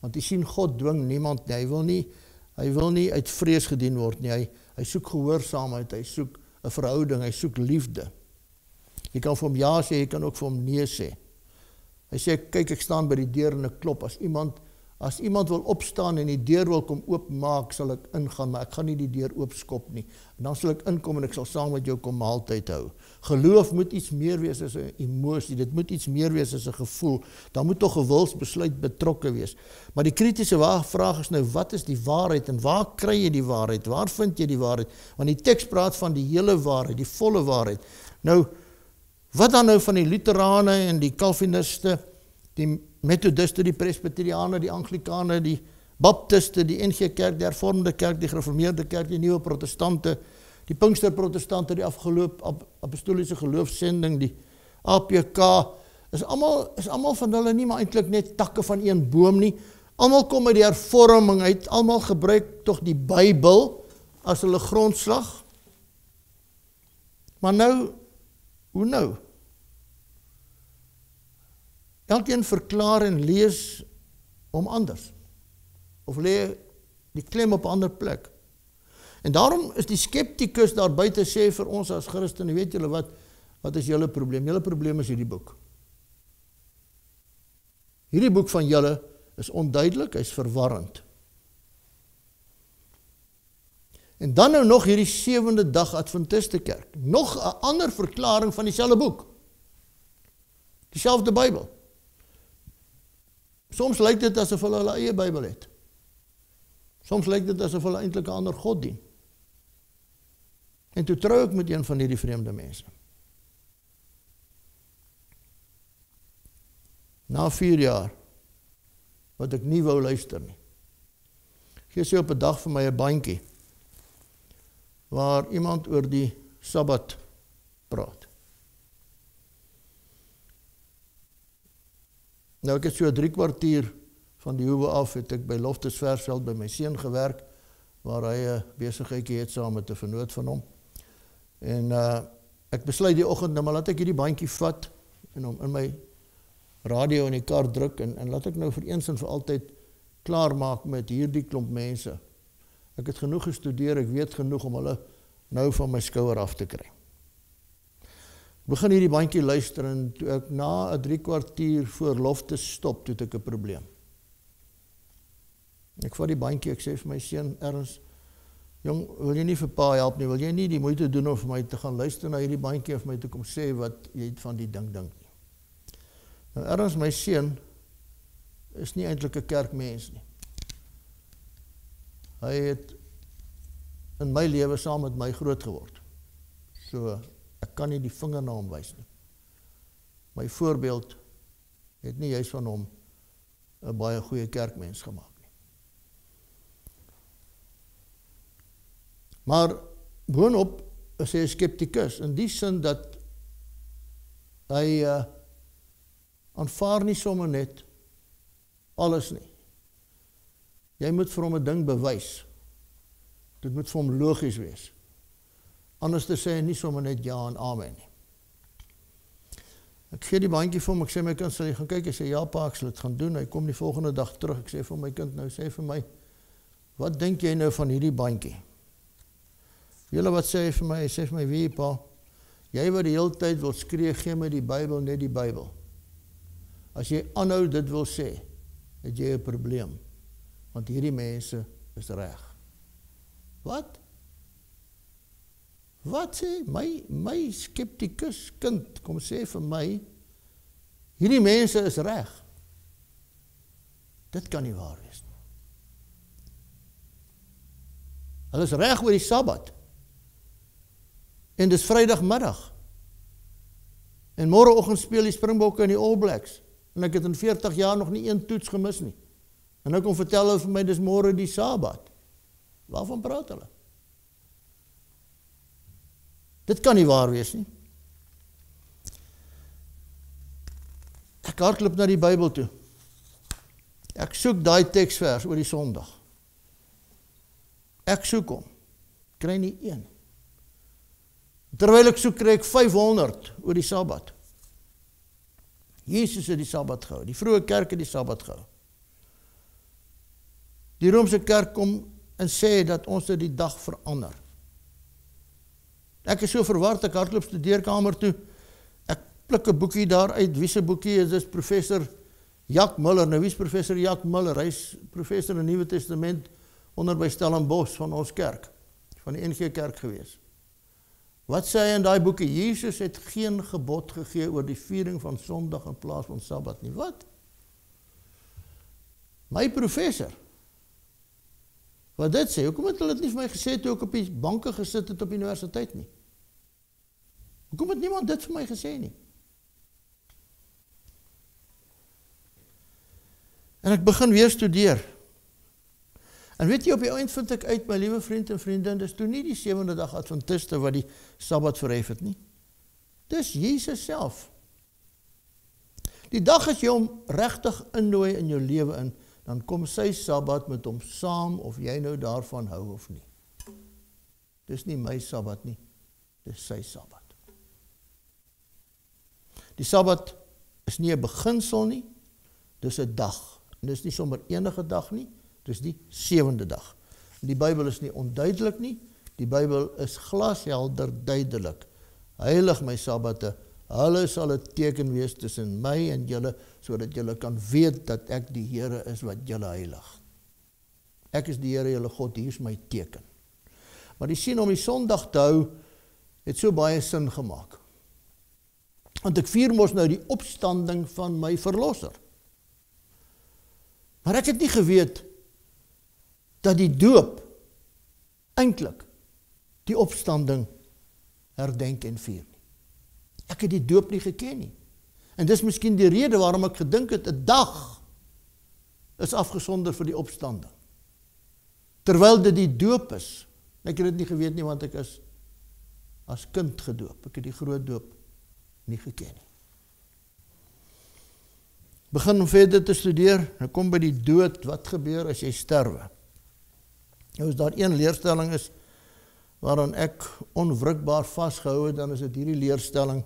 Want jy sien, God dwing niemand nie, hy wil nie, hy wil nie uit vrees gedien word nie, hy, hy soek gehoorsaamheid, hy soek 'n verhouding, hy soek liefde. Jy kan vir hom ja sê, jy kan ook vir hom nee sê. Hy sê, kyk, ek staan by die deur en ek klop. As iemand As iemand wil opstaan en die deur wil kom oopmaak, sal ek ingaan, maar ek gaan nie die deur oopskop nie. En dan sal ek inkom en ek sal saam met jou kom maaltyd hou. Geloof moet iets meer wees as 'n emosie, dit moet iets meer wees as 'n gevoel. Daar moet tog 'n wilsbesluit betrokke wees. Maar die kritiese vraag is nou, wat is die waarheid en waar kry jy die waarheid? Waar vind jy die waarheid? Want die teks praat van die hele waarheid, die volle waarheid. Nou, wat dan nou van die Lutherane en die Calviniste, die Methodiste, die Presbyteriane, die Anglikane, die Baptiste, die N G Kerk, die Hervormde Kerk, die Gereformeerde Kerk, die Nieuwe Protestante, die Pinksterprotestante, die afgeloop Apostoliese Geloofssending, die A P K, is allemaal, is allemaal van hulle nie, maar eintlik net takke van een boom nie. Allemaal kom uit die hervorming uit, allemaal gebruik toch die Bybel as hulle grondslag. Maar nou, hoe nou? Elkeen verklaar en lees om anders. Of lees die klem op 'n ander plek. En daarom is die skeptikus daar buite sê vir ons as Christene, weet julle wat, wat is julle probleem? Julle probleem is hierdie boek. Hierdie boek van julle is onduidelik, hy is verwarrend. En dan nou nog hierdie Zevende dag Adventiste kerk. Nog 'n ander verklaring van dieselfde boek. Dieselfde Bybel. Soms lyk dit asof hulle hulle eie Bybel het. Soms lyk dit asof hulle eintlik 'n ander God dien. En toe trou ek met een van hierdie vreemde mense. Na vier jaar, wat ek nie wou luister nie, gee sy op 'n dag vir my 'n bandjie, waar iemand oor die Sabbat praat. Nou, ek het so drie kwartier van die hoewe af, het ek by Loftus Versveld by my seun gewerk, waar hy een besigheidjie het saam met 'n vernoot van hom. En uh, ek besluit die oggend, nou maar laat ek hierdie bandjie vat, en hom in my radio in die kar druk, en, en laat ek nou vir eens en vir altyd klaarmaak met hierdie klomp mense. Ek het genoeg gestudeer, ek weet genoeg om hulle nou van my skouer af te kry. Ek begin hierdie bandjie luister en toe ek na 'n drie kwartier voor Loftus stop, toe het ek 'n probleem. Ek vat die bandjie, ek sê vir my seun Erns, jong, wil jy nie vir pa help nie, wil jy nie die moeite doen om vir my te gaan luister na hierdie bandjie of my te kom sê wat jy van die ding dink nie. Nou Erns, my seun, is nie eintlik 'n kerkmens nie. Hy het in my lewe saam met my groot geword. So, ek kan nie die vinger na hom wys nie. My voorbeeld het nie juist van hom 'n baie goeie kerkmens gemaak nie. Maar boonop is hy 'n skeptikus in die sin dat hy uh, aanvaar nie sommer net alles nie. Jy moet vir hom 'n ding bewys. Dit moet vir hom logies wees. Anders te sê nie sommer net ja en amen nie. Ek gee die bandjie vir hom, ek sê my kind, sal jy gaan kyk? Hy sê ja pa, ek sal dit gaan doen. Hy kom die volgende dag terug. Ek sê vir my kind, nou sê vir my, wat dink jy nou van hierdie bandjie? Julle wat sê vir my? Hy sê vir my, wie pa? Jy wat die hele tyd wil skree, gee my die Bybel, net die Bybel. As jy aanhou dit wil sê, het jy 'n probleem. Want hierdie mense is reg. Wat? Wat sê my, my skeptikus kind, kom sê vir my, hierdie mense is reg. Dit kan nie waar wees nie. Hulle is reg oor die Sabbat. En dis Vrydagmiddag. En môreoggend speel die Springbokke in die All Blacks. En ek het in veertig jaar nog nie een toets gemis nie. En nou kom vertel hulle vir my, dis môre die Sabbat. Waarvan praat hulle? Dit kan nie waar wees nie. Ek hardloop na die Bybel toe. Ek soek daai teksvers oor die Sondag. Ek soek hom. Kry nie een. Terwyl ek soek, kry ek vyfhonderd oor die Sabbat. Jesus het die Sabbat gehou. Die vroeë kerk het die Sabbat gehou. Die Romeinse kerk kom en sê dat ons dit die dag verander. Ek is so verward, ek hardloop studeerkamer toe, ek pluk 'n boekie daar uit, wie se boekie is, dis professor Jack Muller, nou wie is professor Jack Muller? Hij is professor in het Nieuwe Testament onder by Stellenbosch van ons kerk, van die N G Kerk geweest. Wat sê hy in daai boeke? Jezus het geen gebod gegee oor die viering van Sondag in plaas van Sabbat nie. Wat? My professor, wat dit sê, hoekom het hulle dit nie vir my gesê toe ek op die banke gesit het op universiteit nie? Hoekom het niemand dit vir my gesê nie? En ek begin weer studeer. En weet jy, op die eind vind ek uit, my liewe vriend en vriendin, dis toe nie die Zevende dag Adventisten wat die Sabbat verhef het nie. Dis Jezus self. Die dag as jy hom regtig innooi in jou lewe in, dan kom sy Sabbat met hom saam, of jy nou daarvan hou of nie. Dis nie my Sabbat nie, dis sy Sabbat. Die Sabbat is nie 'n beginsel nie, dis 'n dag. En dis nie sommer enige dag nie. Dis die zevende dag. Die Bybel is nie onduidelik nie. Die Bybel is glashelder duidelik. Heilig my Sabbate. Hulle sal 'n teken wees tussen my en julle, sodat julle kan weet dat ek die Here is wat julle heilig. Ek is die Here julle God, hier is my teken. Maar die sien om die Sondag te hou, het so baie sin gemaak. Want ek vier mos nou die opstanding van my verlosser. Maar ek het nie geweet dat die doop eintlik die opstanding herdenk en vier nie. Ek het die doop nie geken nie. En dis miskien die rede waarom ek gedink het, 'n dag is afgesonder vir die opstanding. Terwyl dit die doop is. Ek het dit nie geweet nie, want ek is as kind gedoop. Ek het die groot doop nie geken nie. Begin om verder te studeer, dan kom by die dood, wat gebeur as jy sterwe? Nou, as daar een leerstelling is waaraan ek onwrikbaar vastgehou het, dan is dit hierdie leerstelling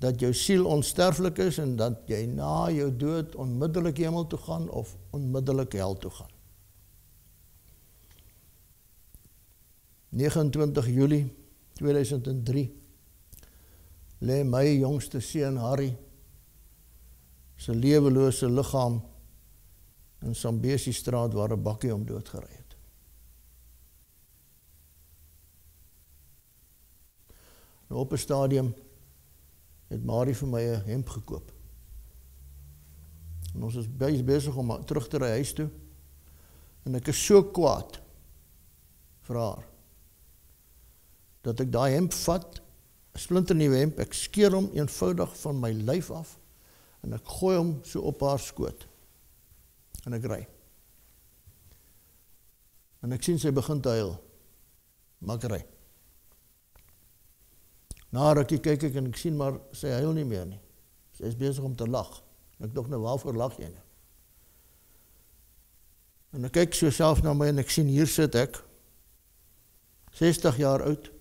dat jou siel onsterflik is en dat jy na jou dood onmiddellik hemel toe gaan of onmiddellik hel toe gaan. negenentwintig Julie tweeduisend drie lê my jongste seun Harry sy lewelose liggaam in Sambesi straat waar 'n bakkie hom doodgery het. Nou, op 'n stadium het Marie vir my 'n hemp gekoop. En ons is besig om terug te ry huis toe. En ek is so kwaad vir haar dat ek daai hemp vat, 'n splinternuwe hemp, ek skeer hom eenvoudig van my lyf af. En ek gooi hom so op haar skoot. En ek ry. En ek sien sy begin te huil. Maar ek ry. Na rukkie kyk ek en ek sien maar sy huil nie meer nie. Sy is besig om te lag. En ek dink nou, waarvoor lag jy nou? En ek kyk so self na my en ek sien hier sit ek. sestig jaar oud.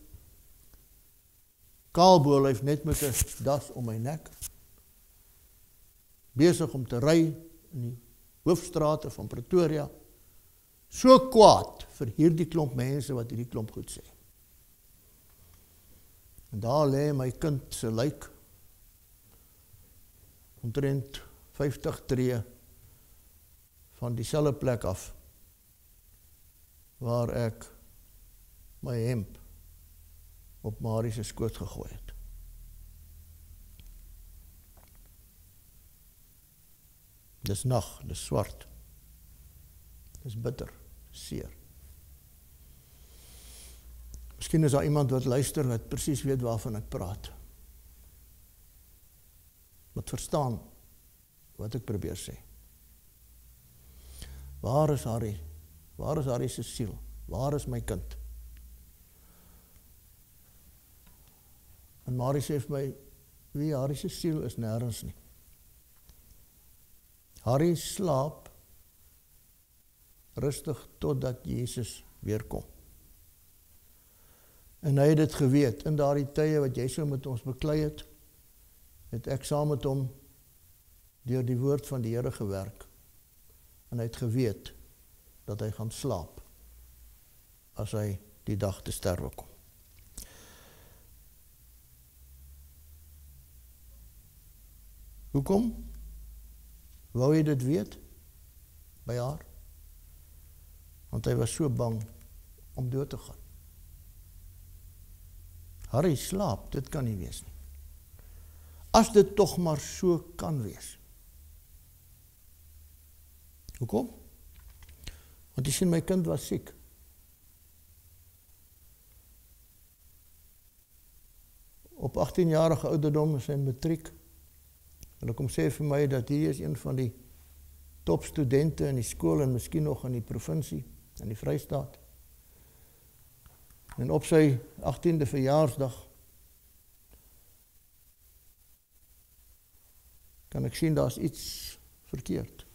Kaalbolyf net met 'n das om my nek. Bezig om te ry in die hoofstrate van Pretoria, so kwaad vir hierdie klomp mense wat hierdie klomp goed sê. En daar lê my kind se lijk, omtrent vyftig tree van dieselfde plek af, waar ek my hemp op Marie se skoot gegooi het. Dis nag, dis swart, dis bitter, dis seer. Miskien is daar iemand wat luister wat presies weet waarvan ek praat. Wat verstaan wat ek probeer sê. Waar is Harry? Waar is Harry se siel? Waar is my kind? En Marie sê vir my, wie Harry se siel is nêrens nie. Harry slaap rustig totdat Jezus weer kom. En hy het dit geweet. In daardie tye wat jy so met ons beklei het, het ek saam met hom deur die woord van die Here gewerk. En hy het geweet dat hy gaan slaap as hy die dag te sterwe kom. Hoekom? Wou je dit weet? Bij haar? Want hij was zo bang om dood te gaan. Harry slaap, dit kan nie wees nie. As dit toch maar so kan wees. Hoekom? Want jy sien, my kind was siek. Op agtienjarige ouderdom is hy matriek. En ek kom sê vir my dat hier is een van die topstudente in die school en miskien nog in die provincie, in die Vrijstaat. En op sy achttiende verjaarsdag kan ek sien, daar is iets verkeerd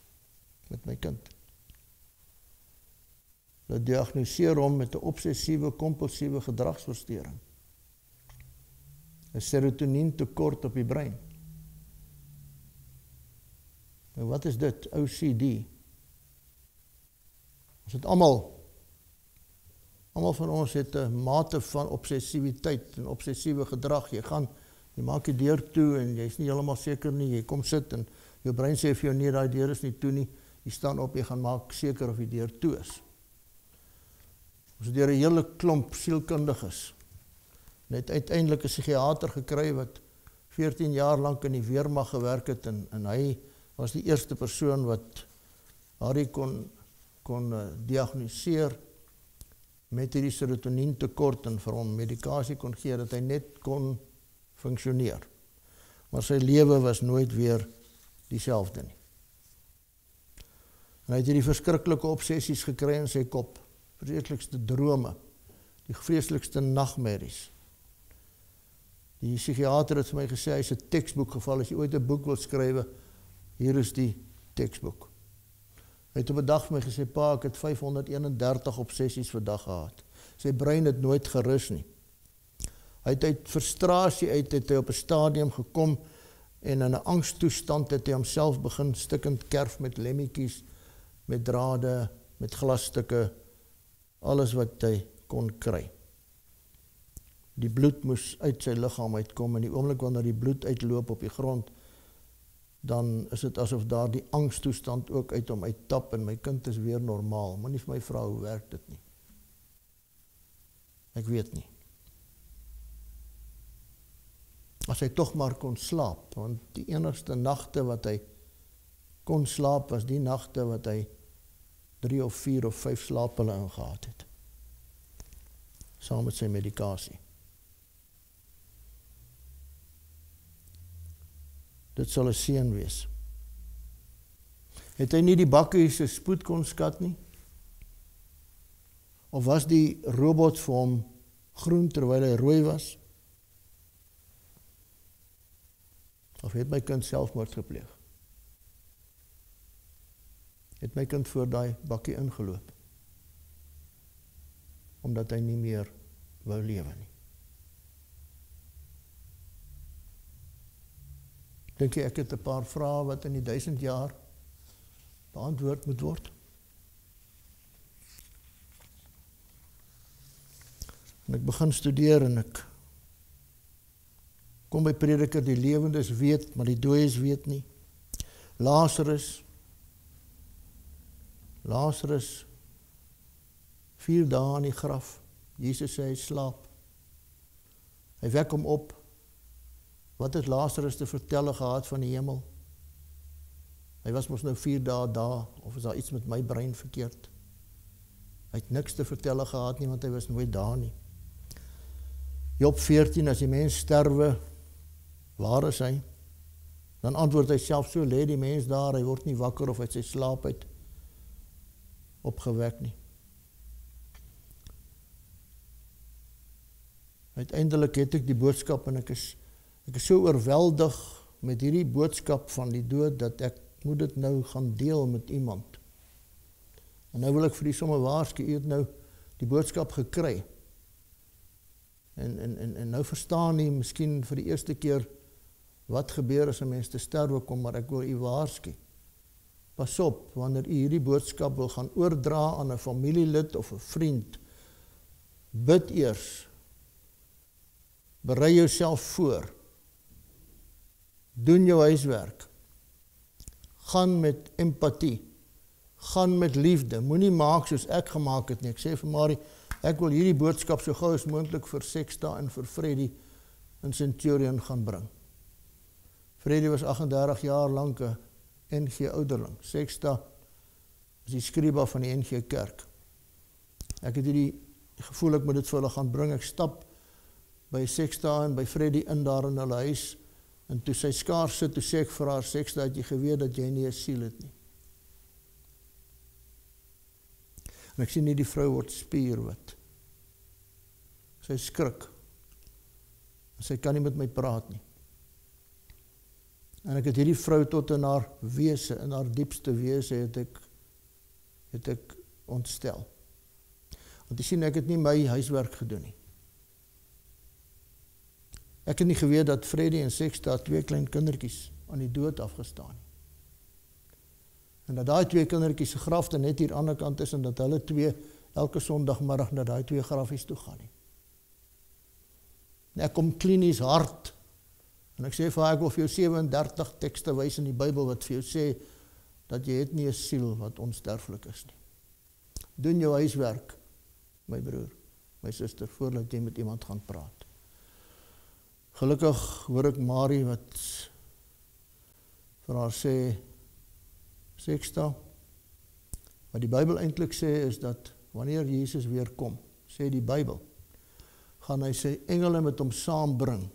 met my kind. Dat diagnoseer hom met 'n obsessiewe kompulsiewe gedragsversteuring. 'n Serotonien tekort op die brein. Nou wat is dit? O C D. Ons het almal Allemaal van ons het een mate van obsessiviteit en obsessiewe gedrag. Jy gaan, jy maak die deur toe en jy is nie helemaal seker nie. Jy kom sit en jou brein sê vir jou, nee, die deur is nie toe nie. Jy staan op, jy gaan maak seker of die deur toe is. Ons het deur 'n hele klomp sielkundiges. Net uiteindelik 'n psigiater gekry wat veertien jaar lank in die weermag gewerk het. En, en hy was die eerste persoon wat Harry kon, kon uh, diagnoseer met hierdie serotonien tekort en vir hom medikasie kon gee, dat hy net kon funksioneer. Maar sy lewe was nooit weer dieselfde nie. En hy het hierdie verskriklike obsessies gekry in sy kop, vreeslikste drome, die vreeslikste nagmerries. Die psigiater het vir my gesê, hy is 'n tekstboek geval, as jy ooit 'n boek wil skrywe, hier is die tekstboek. Hy het op 'n dag vir my gesê, pa, ek het vyfhonderd eenendertig obsessies vir dag gehad. Sy brein het nooit gerus nie. Hy het uit frustrasie uit, het hy op 'n stadium gekom en in 'n angstoestand het hy homself begin stikkend kerf met lemmetjies, met drade, met glasstukke, alles wat hy kon kry. Die bloed moes uit sy liggaam uitkom en die oomblik wanneer die bloed uitloop op die grond, dan is het asof daar die angsttoestand ook uit om uittap en my kind is weer normaal. Maar nie vir my vrou, hoe werk dit nie? Ek weet nie. As hy toch maar kon slaap, want die enigste nachte wat hy kon slaap, was die nachte wat hy drie of vier of vijf slaaphulle ingehaad het. Saam met sy medikasie. Dit sal 'n seën wees. Het hy nie die bakkie se spoed kon skat nie? Of was die robot vir hom groen terwyl hy rooi was? Of het my kind selfmoord gepleeg? Het my kind voor daai bakkie ingeloop? Omdat hy nie meer wou lewe nie. Dink jy, ek het 'n paar vrae wat in die duisend jaar beantwoord moet word? En ek begin studeer en ek kom by Prediker, die lewendes weet, maar die dooies weet nie. Lazarus, Lazarus, vier dae in die graf, Jesus sê hy slaap, hy wek hom op. Wat het Lazarus te vertellen gehad van die hemel? Hy was mos nou vier dae daar, of is daar iets met my brein verkeerd? Hy het niks te vertellen gehad nie, want hy was nooit daar nie. Job veertien, as die mens sterwe, waar is hy? Dan antwoord hy self, so lê die mens daar, hy word nie wakker of uit sy slaap uit opgewek nie. Uiteindelik het ek die boodskap en ek is Ek is so oorweldig met hierdie boodskap van die dood, dat ek moet dit nou gaan deel met iemand. En nou wil ek vir die somme waarsku, u het nou die boodskap gekry. En, en, en, en nou verstaan u miskien vir die eerste keer wat gebeur as 'n mens te sterwe kom, maar ek wil u waarsku. Pas op, wanneer u hierdie boodskap wil gaan oordra aan 'n familielid of 'n vriend, bid eers, berei jouself voor, doen jou huiswerk. Gaan met empathie. Gaan met liefde. Moenie maak soos ek gemaak het nie. Ek sê vir Marie, ek wil hierdie boodskap so gauw as moontlik vir Seksta en vir Freddy in Centurion gaan bring. Freddy was agt en dertig jaar lang een N G ouderling. Seksta is die skriba van die N G Kerk. Ek het hierdie gevoel ek moet dit vir hulle gaan bring. Ek stap by Seksta en by Freddy in daar in hulle huis. En toe sy skaars sit, toe sê ek vir haar, Seksta, het jy geweet dat jy nie een siel het nie. En ek sien nie, die vrou word spierwit. Sy skrik. En sy kan nie met my praat nie. En ek het hierdie vrou tot in haar wese, in haar diepste wese, het ek, het ek ontstel. Want jy sien, ek het nie my huiswerk gedoen nie. Ek het nie geweet dat Freddy en Seksta twee klein kindertjies aan die dood afgestaan. En dat die twee kindertjies se grafte net hier aan die ander kant is en dat hulle twee elke sondagmiddag na die twee grafies toe gaan nie. En ek kom klinies hard. En ek sê vir haar, ek wil vir jou sewe en dertig tekste wys in die Bybel wat vir jou sê dat jy het nie 'n siel wat onsterflik is nie. Doen jou huiswerk, my broer, my suster, voordat jy met iemand gaan praat. Gelukkig hoor ek Marie wat vir haar sê, Seksta, wat die Bybel eintlik sê is dat wanneer Jesus weer kom, sê die Bybel, gaan hy sy engele met hom saambring.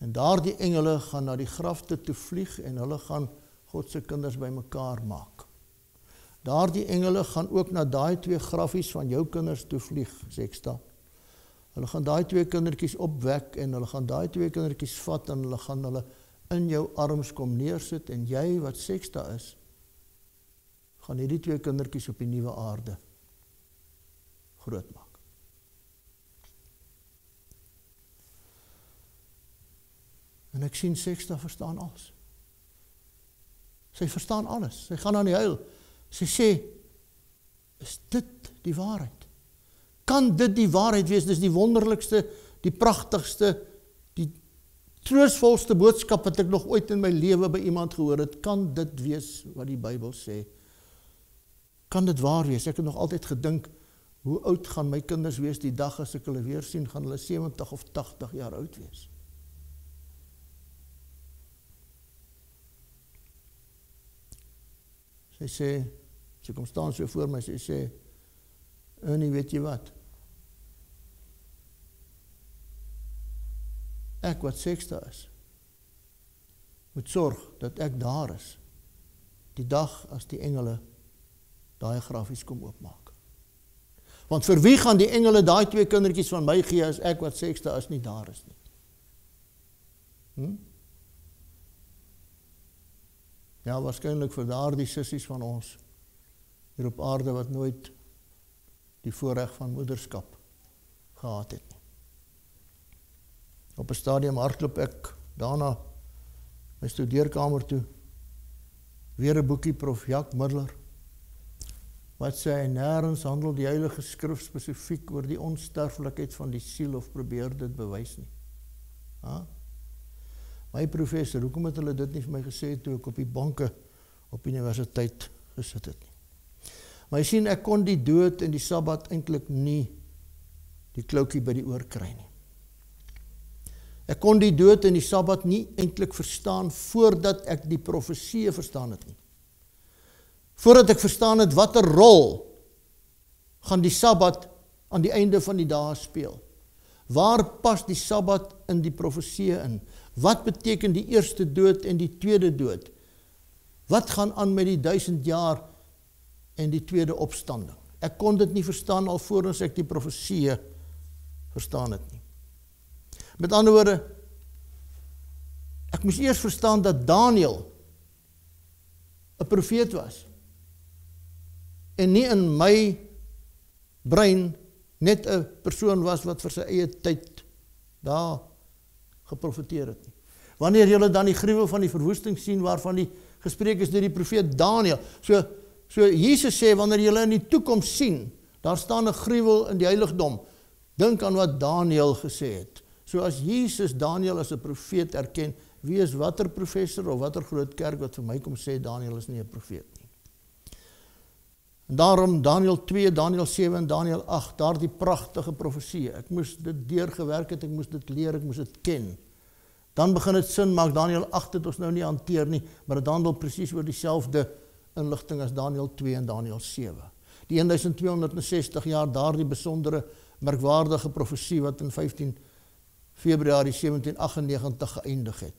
En daar die engele gaan na die grafte toe vlieg en hulle gaan God se kinders by mekaar maak. Daar die engele gaan ook na daai twee grafies van jou kinders toe vlieg, Seksta. Hulle gaan daai twee kindertjies opwek en hulle gaan daai twee kindertjies vat en hulle gaan hulle in jou arms kom neersit en jy wat Seksta is, gaan hierdie twee kindertjies op die nuwe aarde groot maak. En ek sien Seksta verstaan alles. Sy verstaan alles. Sy gaan aan die huil. Sy sê, is dit die waarheid? Kan dit die waarheid wees? Dis die wonderlikste, die pragtigste, die troostvolste boodskap wat ek nog ooit in my lewe by iemand gehoor het. Kan dit wees wat die Bybel sê? Kan dit waar wees? Ek het nog altyd gedink, hoe oud gaan my kinders wees die dag as ek hulle weer sien, gaan hulle sewentig of tagtig jaar oud wees. Sy sê, sy kom staan so voor my, sy sê, Ernie, weet jy wat? Ek wat Seksta is, moet sorg dat ek daar is, die dag as die engele daai grafies kom oopmaak. Want vir wie gaan die engele daai twee kindertjies van my gee, as ek wat Seksta is nie daar is nie? Hm? Ja, waarskynlik vir daar die sissies van ons, hier op aarde wat nooit die voorreg van moederskap gehad het. Op 'n stadium hardloop ek daarna my studeerkamer toe. Weer 'n boekie prof Jack Muller. Wat sê hy, nêrens handel die Heilige Skrif spesifiek oor die onsterflikheid van die siel of probeer dit bewys nie. Ha? My professor, hoekom het hulle dit nie vir my gesê toe ek op die banke op universiteit gesit het nie? Maar jy sien, ek kon die dood en die sabbat eintlik nie die kloukie by die oor kry nie. Ek kon die dood en die sabbat nie eintlik verstaan voordat ek die profeseë verstaan het nie. Voordat ek verstaan het watter rol gaan die sabbat aan die einde van die dae speel. Waar pas die sabbat in die profeseë in? Wat beteken die eerste dood en die tweede dood? Wat gaan aan met die duisend jaar en die tweede opstanding? Ek kon dit nie verstaan alvorens ek die profeseë verstaan het nie. Met ander woorde, ek moes eers verstaan dat Daniel 'n profeet was en nie in my brein net 'n persoon was wat vir sy eie tyd daar geprofeteer het nie. Wanneer julle dan die gruwe van die verwoesting sien waarvan die gespreek is deur die profeet Daniël, so So Jesus sê, wanneer julle in die toekomst sien, daar staan 'n gruwel in die heiligdom. Dink aan wat Daniël gesê het. So as Jesus Daniël as 'n profeet erken, Wie is watter professor of watter groot kerk wat vir my kom sê Daniel is nie 'n profeet nie. En daarom Daniël twee, Daniël sewe en Daniël agt, daardie pragtige profeseë. Ek moes dit deurgewerk het, ek moes dit leer, ek moes dit ken. Dan begin dit sin maak. Daniël agt het ons nou nie hanteer nie, maar dit handel presies oor dieselfde inligting as Daniël twee en Daniël sewe. Die twaalfhonderdsestig jaar daardie besondere merkwaardige profesie wat in vyftien Februarie sewentien agtennegentig geëindig het.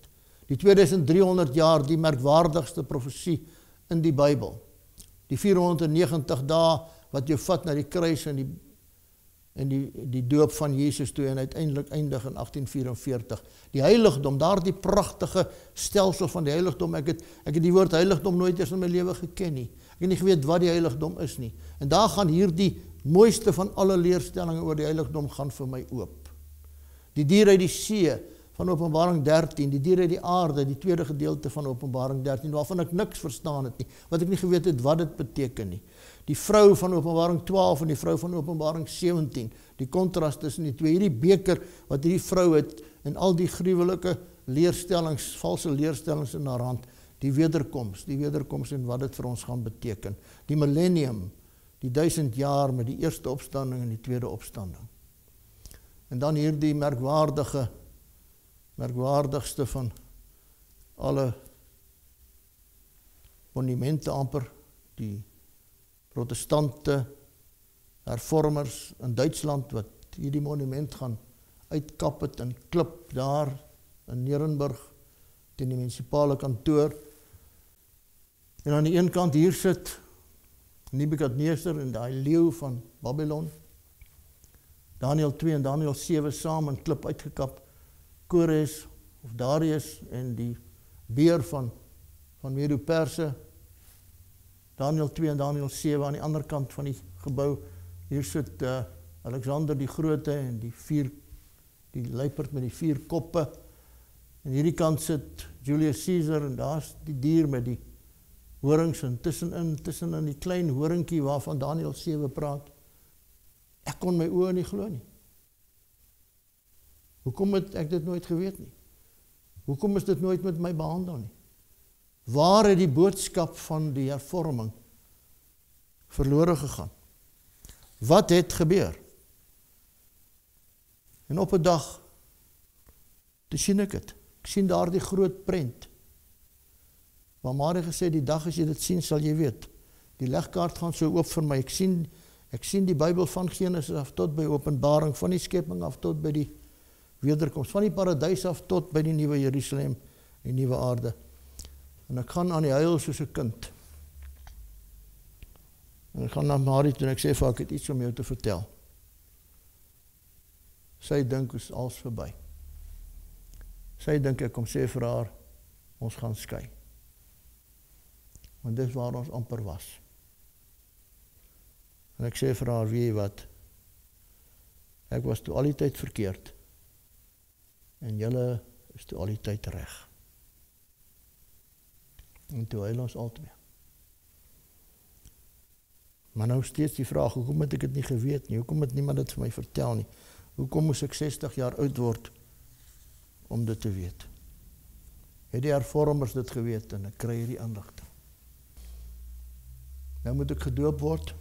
Die tweeduisend driehonderd jaar die merkwaardigste profesie in die Bybel. Die vierhonderdnegentig dae wat jou vat na die kruis en die, en die, die doop van Jesus toe en uiteindelik eindig in agttien vierenveertig. Die heiligdom, daar die pragtige stelsel van die heiligdom. Ek het, ek het die woord heiligdom nooit eens in my lewe geken nie. Ek het nie geweet wat die heiligdom is nie. En daar gaan hier die mooiste van alle leerstellingen oor die heiligdom gaan vir my oop. Die dier uit die see van Openbaring dertien, die dier uit die aarde, die tweede gedeelte van Openbaring dertien, waarvan ek niks verstaan het nie, wat ek nie geweet het wat dit beteken nie. Die vrou van Openbaring twaalf en die vrou van Openbaring sewentien, die contrast tussen die twee, hierdie beker wat hierdie vrou het en al die gruwelike leerstellings, valse leerstellings in haar hand, die wederkomst, die wederkomst en wat dit vir ons gaan beteken. Die millennium, die duisend jaar met die eerste opstanding en die tweede opstanding. En dan hier die merkwaardige, merkwaardigste van alle monumenten amper, die protestante hervormers in Duitsland, wat hierdie monument gaan uitkap het en klip daar in Nuremberg, teen die munisipale kantoor. En aan die een kant hier sit Nebukadneser en die leeu van Babylon, Daniël twee en Daniël sewe saam in klip uitgekap, Kores of Darius en die beer van, van Medo-Perse. Daniël twee en Daniël sewe aan die ander kant van die gebouw. Hier sit uh, Alexander die Grote en die vier, die luiperd met die vier koppe. En hierdie kant sit Julius Caesar en daar is die dier met die horings en tussenin, tussenin die klein horingkie waarvan Daniël sewe praat. Ek kon my oë nie glo nie. Hoekom het ek dit nooit geweet nie? Hoekom is dit nooit met my behandel nie? Waar het die boodskap van die hervorming verlore gegaan? Wat het gebeur? En op 'n dag, toe sien ek het. Ek sien daar die groot prent. Maar Marie gesê, die dag as jy dit sien, sal jy weet. Die legkaart gaan so oop vir my. Ek sien... Ek sien die Bybel van Genesis af tot by Openbaring, van die skepping af tot by die wederkomst, van die paradys af tot by die nieuwe Jerusalem, die nieuwe aarde. En ek gaan aan die huil soos 'n kind. En ek gaan na Marie toe en ek sê vir haar, ek het iets om jou te vertel. Sy dink is alles verby. Sy dink ek kom sê vir haar, ons gaan skei. Want dis waar ons amper was. En ek sê vir haar, weet jy wat, ek was toe al die tyd verkeerd, en julle is toe al die tyd reg. En toe huil ons al twee. Maar nou steeds die vraag, hoekom het ek het nie geweet nie, hoekom het niemand het vir my vertel nie, hoekom moes ek sestig jaar oud word, om dit te weet. Het die hervormers dit geweet, en ek kry hierdie aanligting. Nou moet ek gedoop word,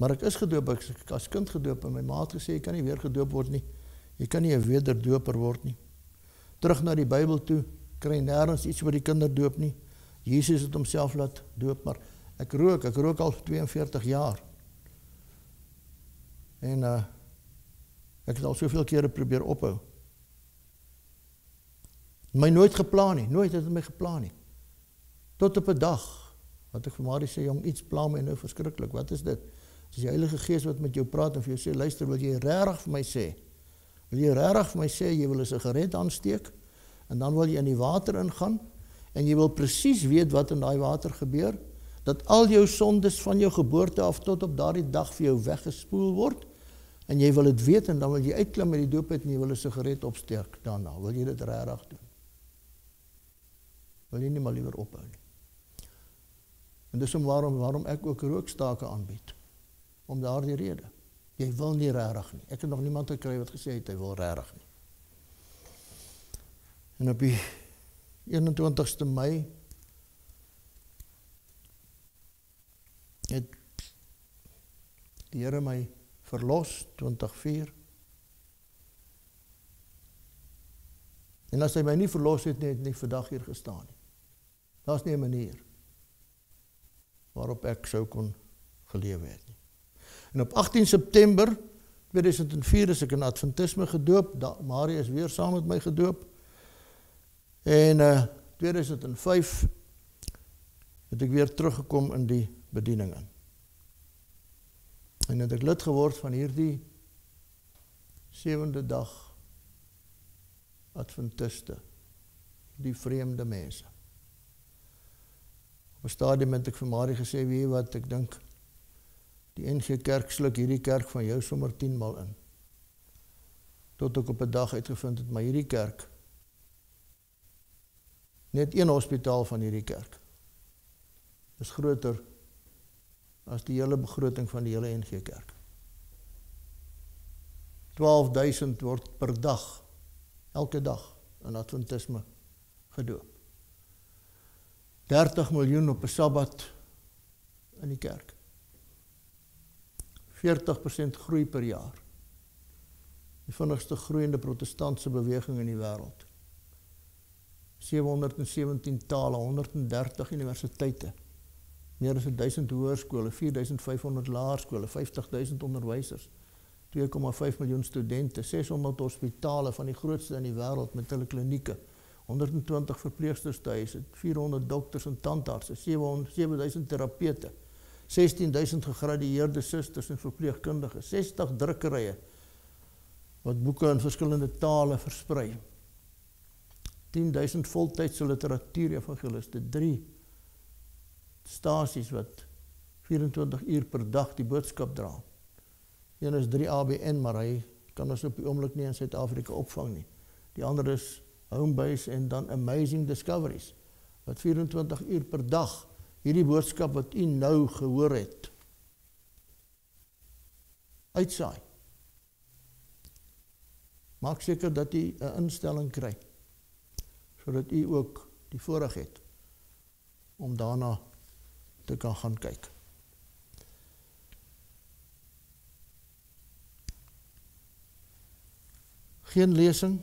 maar ek is gedoop, ek is as kind gedoop en my ma het gesê, jy kan nie weer gedoop word nie, jy kan nie 'n wederdoper word nie. Terug na die Bybel toe, kry nêrens iets oor die kinderdoop nie, Jesus het homself laat doop, maar ek rook, ek rook al tweeënveertig jaar. En uh, ek het al soveel kere probeer ophou. My nooit gepla nie, nooit het my gepla nie. Tot op 'n dag, wat ek vir Marie sê, jong, iets pla my nou verskriklik, wat is dit? Het is die Heilige Geest wat met jou praat en vir jou sê, luister, wil jy rarig vir my sê? Wil jy rarig vir my sê, jy wil 'n sigaret aansteek, en dan wil jy in die water ingaan, en jy wil presies weet wat in daai water gebeur, dat al jou sondes van jou geboorte af tot op daardie dag vir jou weggespoel word, en jy wil dit weet, en dan wil jy uitklim met die doop uit, en jy wil 'n sigaret opsteek daarna. Wil jy dit rarig doen? Wil jy nie maar liewer ophou nie? En dis om waarom, waarom ek ook rookstake aanbied. Om daardie rede. Jy wil nie rarig nie. Ek het nog niemand gekry wat gesê het, hy wil rarig nie. En op die eenentwintigste mei het die Here my verlos, twintig vier. En as hy my nie verlos het, het nie vandag hier gestaan nie. Daar's nie 'n manier waarop ek sou kon gelewe het nie. En op agttien September tweeduisend vier is ek in Adventisme gedoop. Da, Marie is weer saam met my gedoop. En uh, tweeduisend vyf het ek weer teruggekom in die bediening in. En het ek lid geword van hierdie Zevende dag Adventisten, die vreemde mense. Op een stadium het ek vir Marie gesê, weet jy wat, ek dink, die N G Kerk sluk hierdie kerk van jou sommer tienmal in. Tot ek op 'n dag uitgevind het, maar hierdie kerk, net een hospitaal van hierdie kerk, is groter as die hele begroting van die hele N G Kerk. twaalfduisend word per dag, elke dag, in Adventisme gedoop. dertig miljoen op 'n Sabbat in die kerk. veertig persent groei per jaar. Die vinnigste groeiende protestantse beweging in die wêreld. sewe honderd sewentien tale, honderd dertig universiteite. Meer as duisend hoërskole, vier duisend vyfhonderd laerskole, vyftigduisend onderwysers, twee komma vyf miljoen studente, seshonderd hospitale van die grootste in die wêreld met hulle klinieke. honderdtwintig verpleegsterstehuise, vierhonderd dokters en tandartse, sewe duisend terapeute, sestienduisend gegradueerde susters en verpleegkundiges, sestig drukkerye wat boeke in verskillende tale versprei, tienduisend voltydse literatuurevangeliste, drie stasies wat vierentwintig uur per dag die boodskap dra. Een is drie A B N, maar hy kan ons op die oomblik nie in Suid-Afrika opvang nie. Die ander is Homebase en dan Amazing Discoveries, wat vierentwintig uur per dag hierdie boodskap wat u nou gehoor het, uitsaai. Maak seker dat u 'n instelling kry, sodat u ook die voorreg het om daarna te kan gaan kyk. Geen lesing,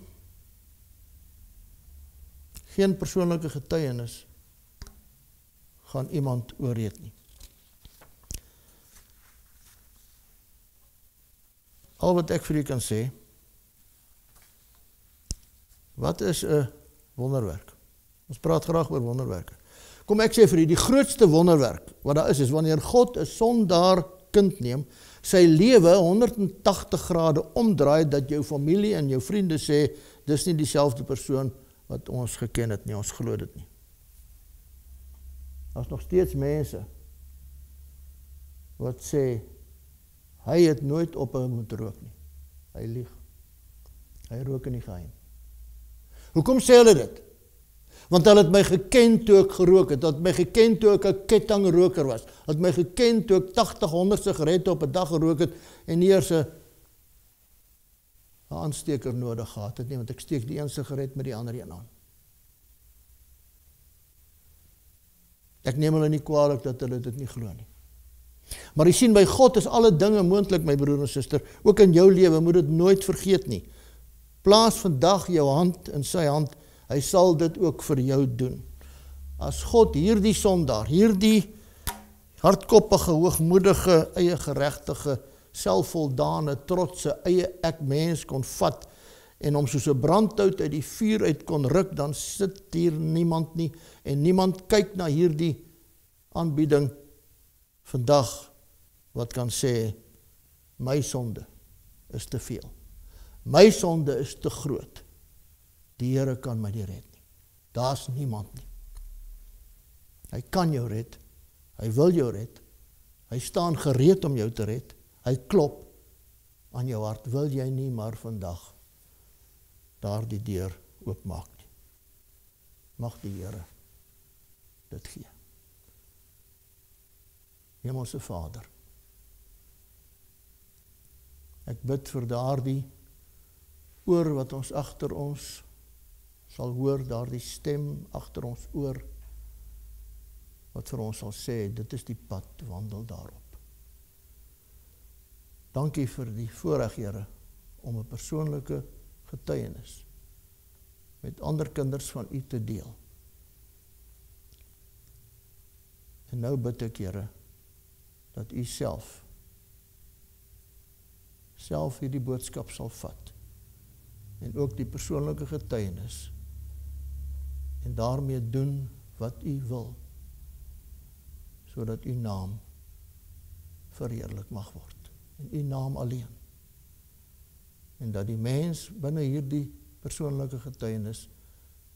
geen persoonlike getuienis gaan iemand ooreed nie. Al wat ek vir u kan sê, wat is 'n wonderwerk? Ons praat graag oor wonderwerke. Kom ek sê vir u, die grootste wonderwerk wat daar is, is wanneer God 'n sondaar kind neem, sy lewe honderd en tagtig grade omdraai, dat jou familie en jou vriende sê, dis nie dieselfde persoon wat ons geken het nie, ons glo dit nie. Daar's nog steeds mense wat sê, hy het nooit op hom moet rook nie. Hy lieg. Hy rook in die geheim. Hoekom sê hulle dit? Want hulle het my geken toe ek gerook het, het my geken toe ek 'n kettingroker was, het my geken toe ek tagtig honderd sigarette op 'n dag gerook het en nie eers 'n aansteker nodig gehad het nie, want ek steek die een sigaret met die ander een aan. Ek neem hulle nie kwaadlik dat hulle dit nie glo nie. Maar jy sien, by God is alle dinge moontlik, my broer en suster. Ook in jou lewe moet dit nooit vergeet nie. Plaas vandag jou hand in sy hand, hy sal dit ook vir jou doen. As God hierdie sondaar, hierdie hardkoppige, hoogmoedige, eie geregtige, selfvoldane, trotse, eie ek mens kon vat, en om soos 'n brandhout uit die vuur uit kon ruk, dan sit hier niemand nie, en niemand kyk na hierdie aanbieding vandag, wat kan sê, my sonde is te veel. My sonde is te groot. Die Here kan my nie red nie. Daar's niemand nie. Hy kan jou red, hy wil jou red, hy staan gereed om jou te red, hy klop aan jou hart, wil jy nie maar vandag daar die deur oopmaak nie. Mag die Here dit gee. Hemelse Vader, ek bid vir daardie oor wat ons agter ons sal hoor daar die stem achter ons oor, wat vir ons sal sê, dit is die pad, wandel daarop. Dankie vir die voorreg, Here, om 'n persoonlike getuienis met ander kinders van U te deel. En nou bid ek, Here, dat U self, self hierdie boodskap sal vat, en ook die persoonlike getuienis, en daarmee doen wat U wil, sodat U naam verheerlik mag word, en U naam alleen. En dat die mens binne hierdie persoonlike getuienis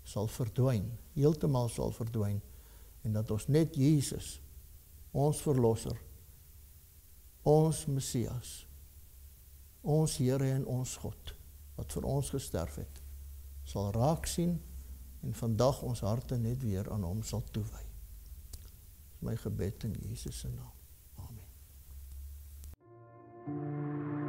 sal verdwyn, heeltemal sal verdwyn, en dat ons net Jesus, ons verlosser, ons Messias, ons Here en ons God, wat vir ons gesterf het, sal raak sien en vandag ons harte net weer aan hom sal toewy. Dis my gebed in Jesus se naam. Amen.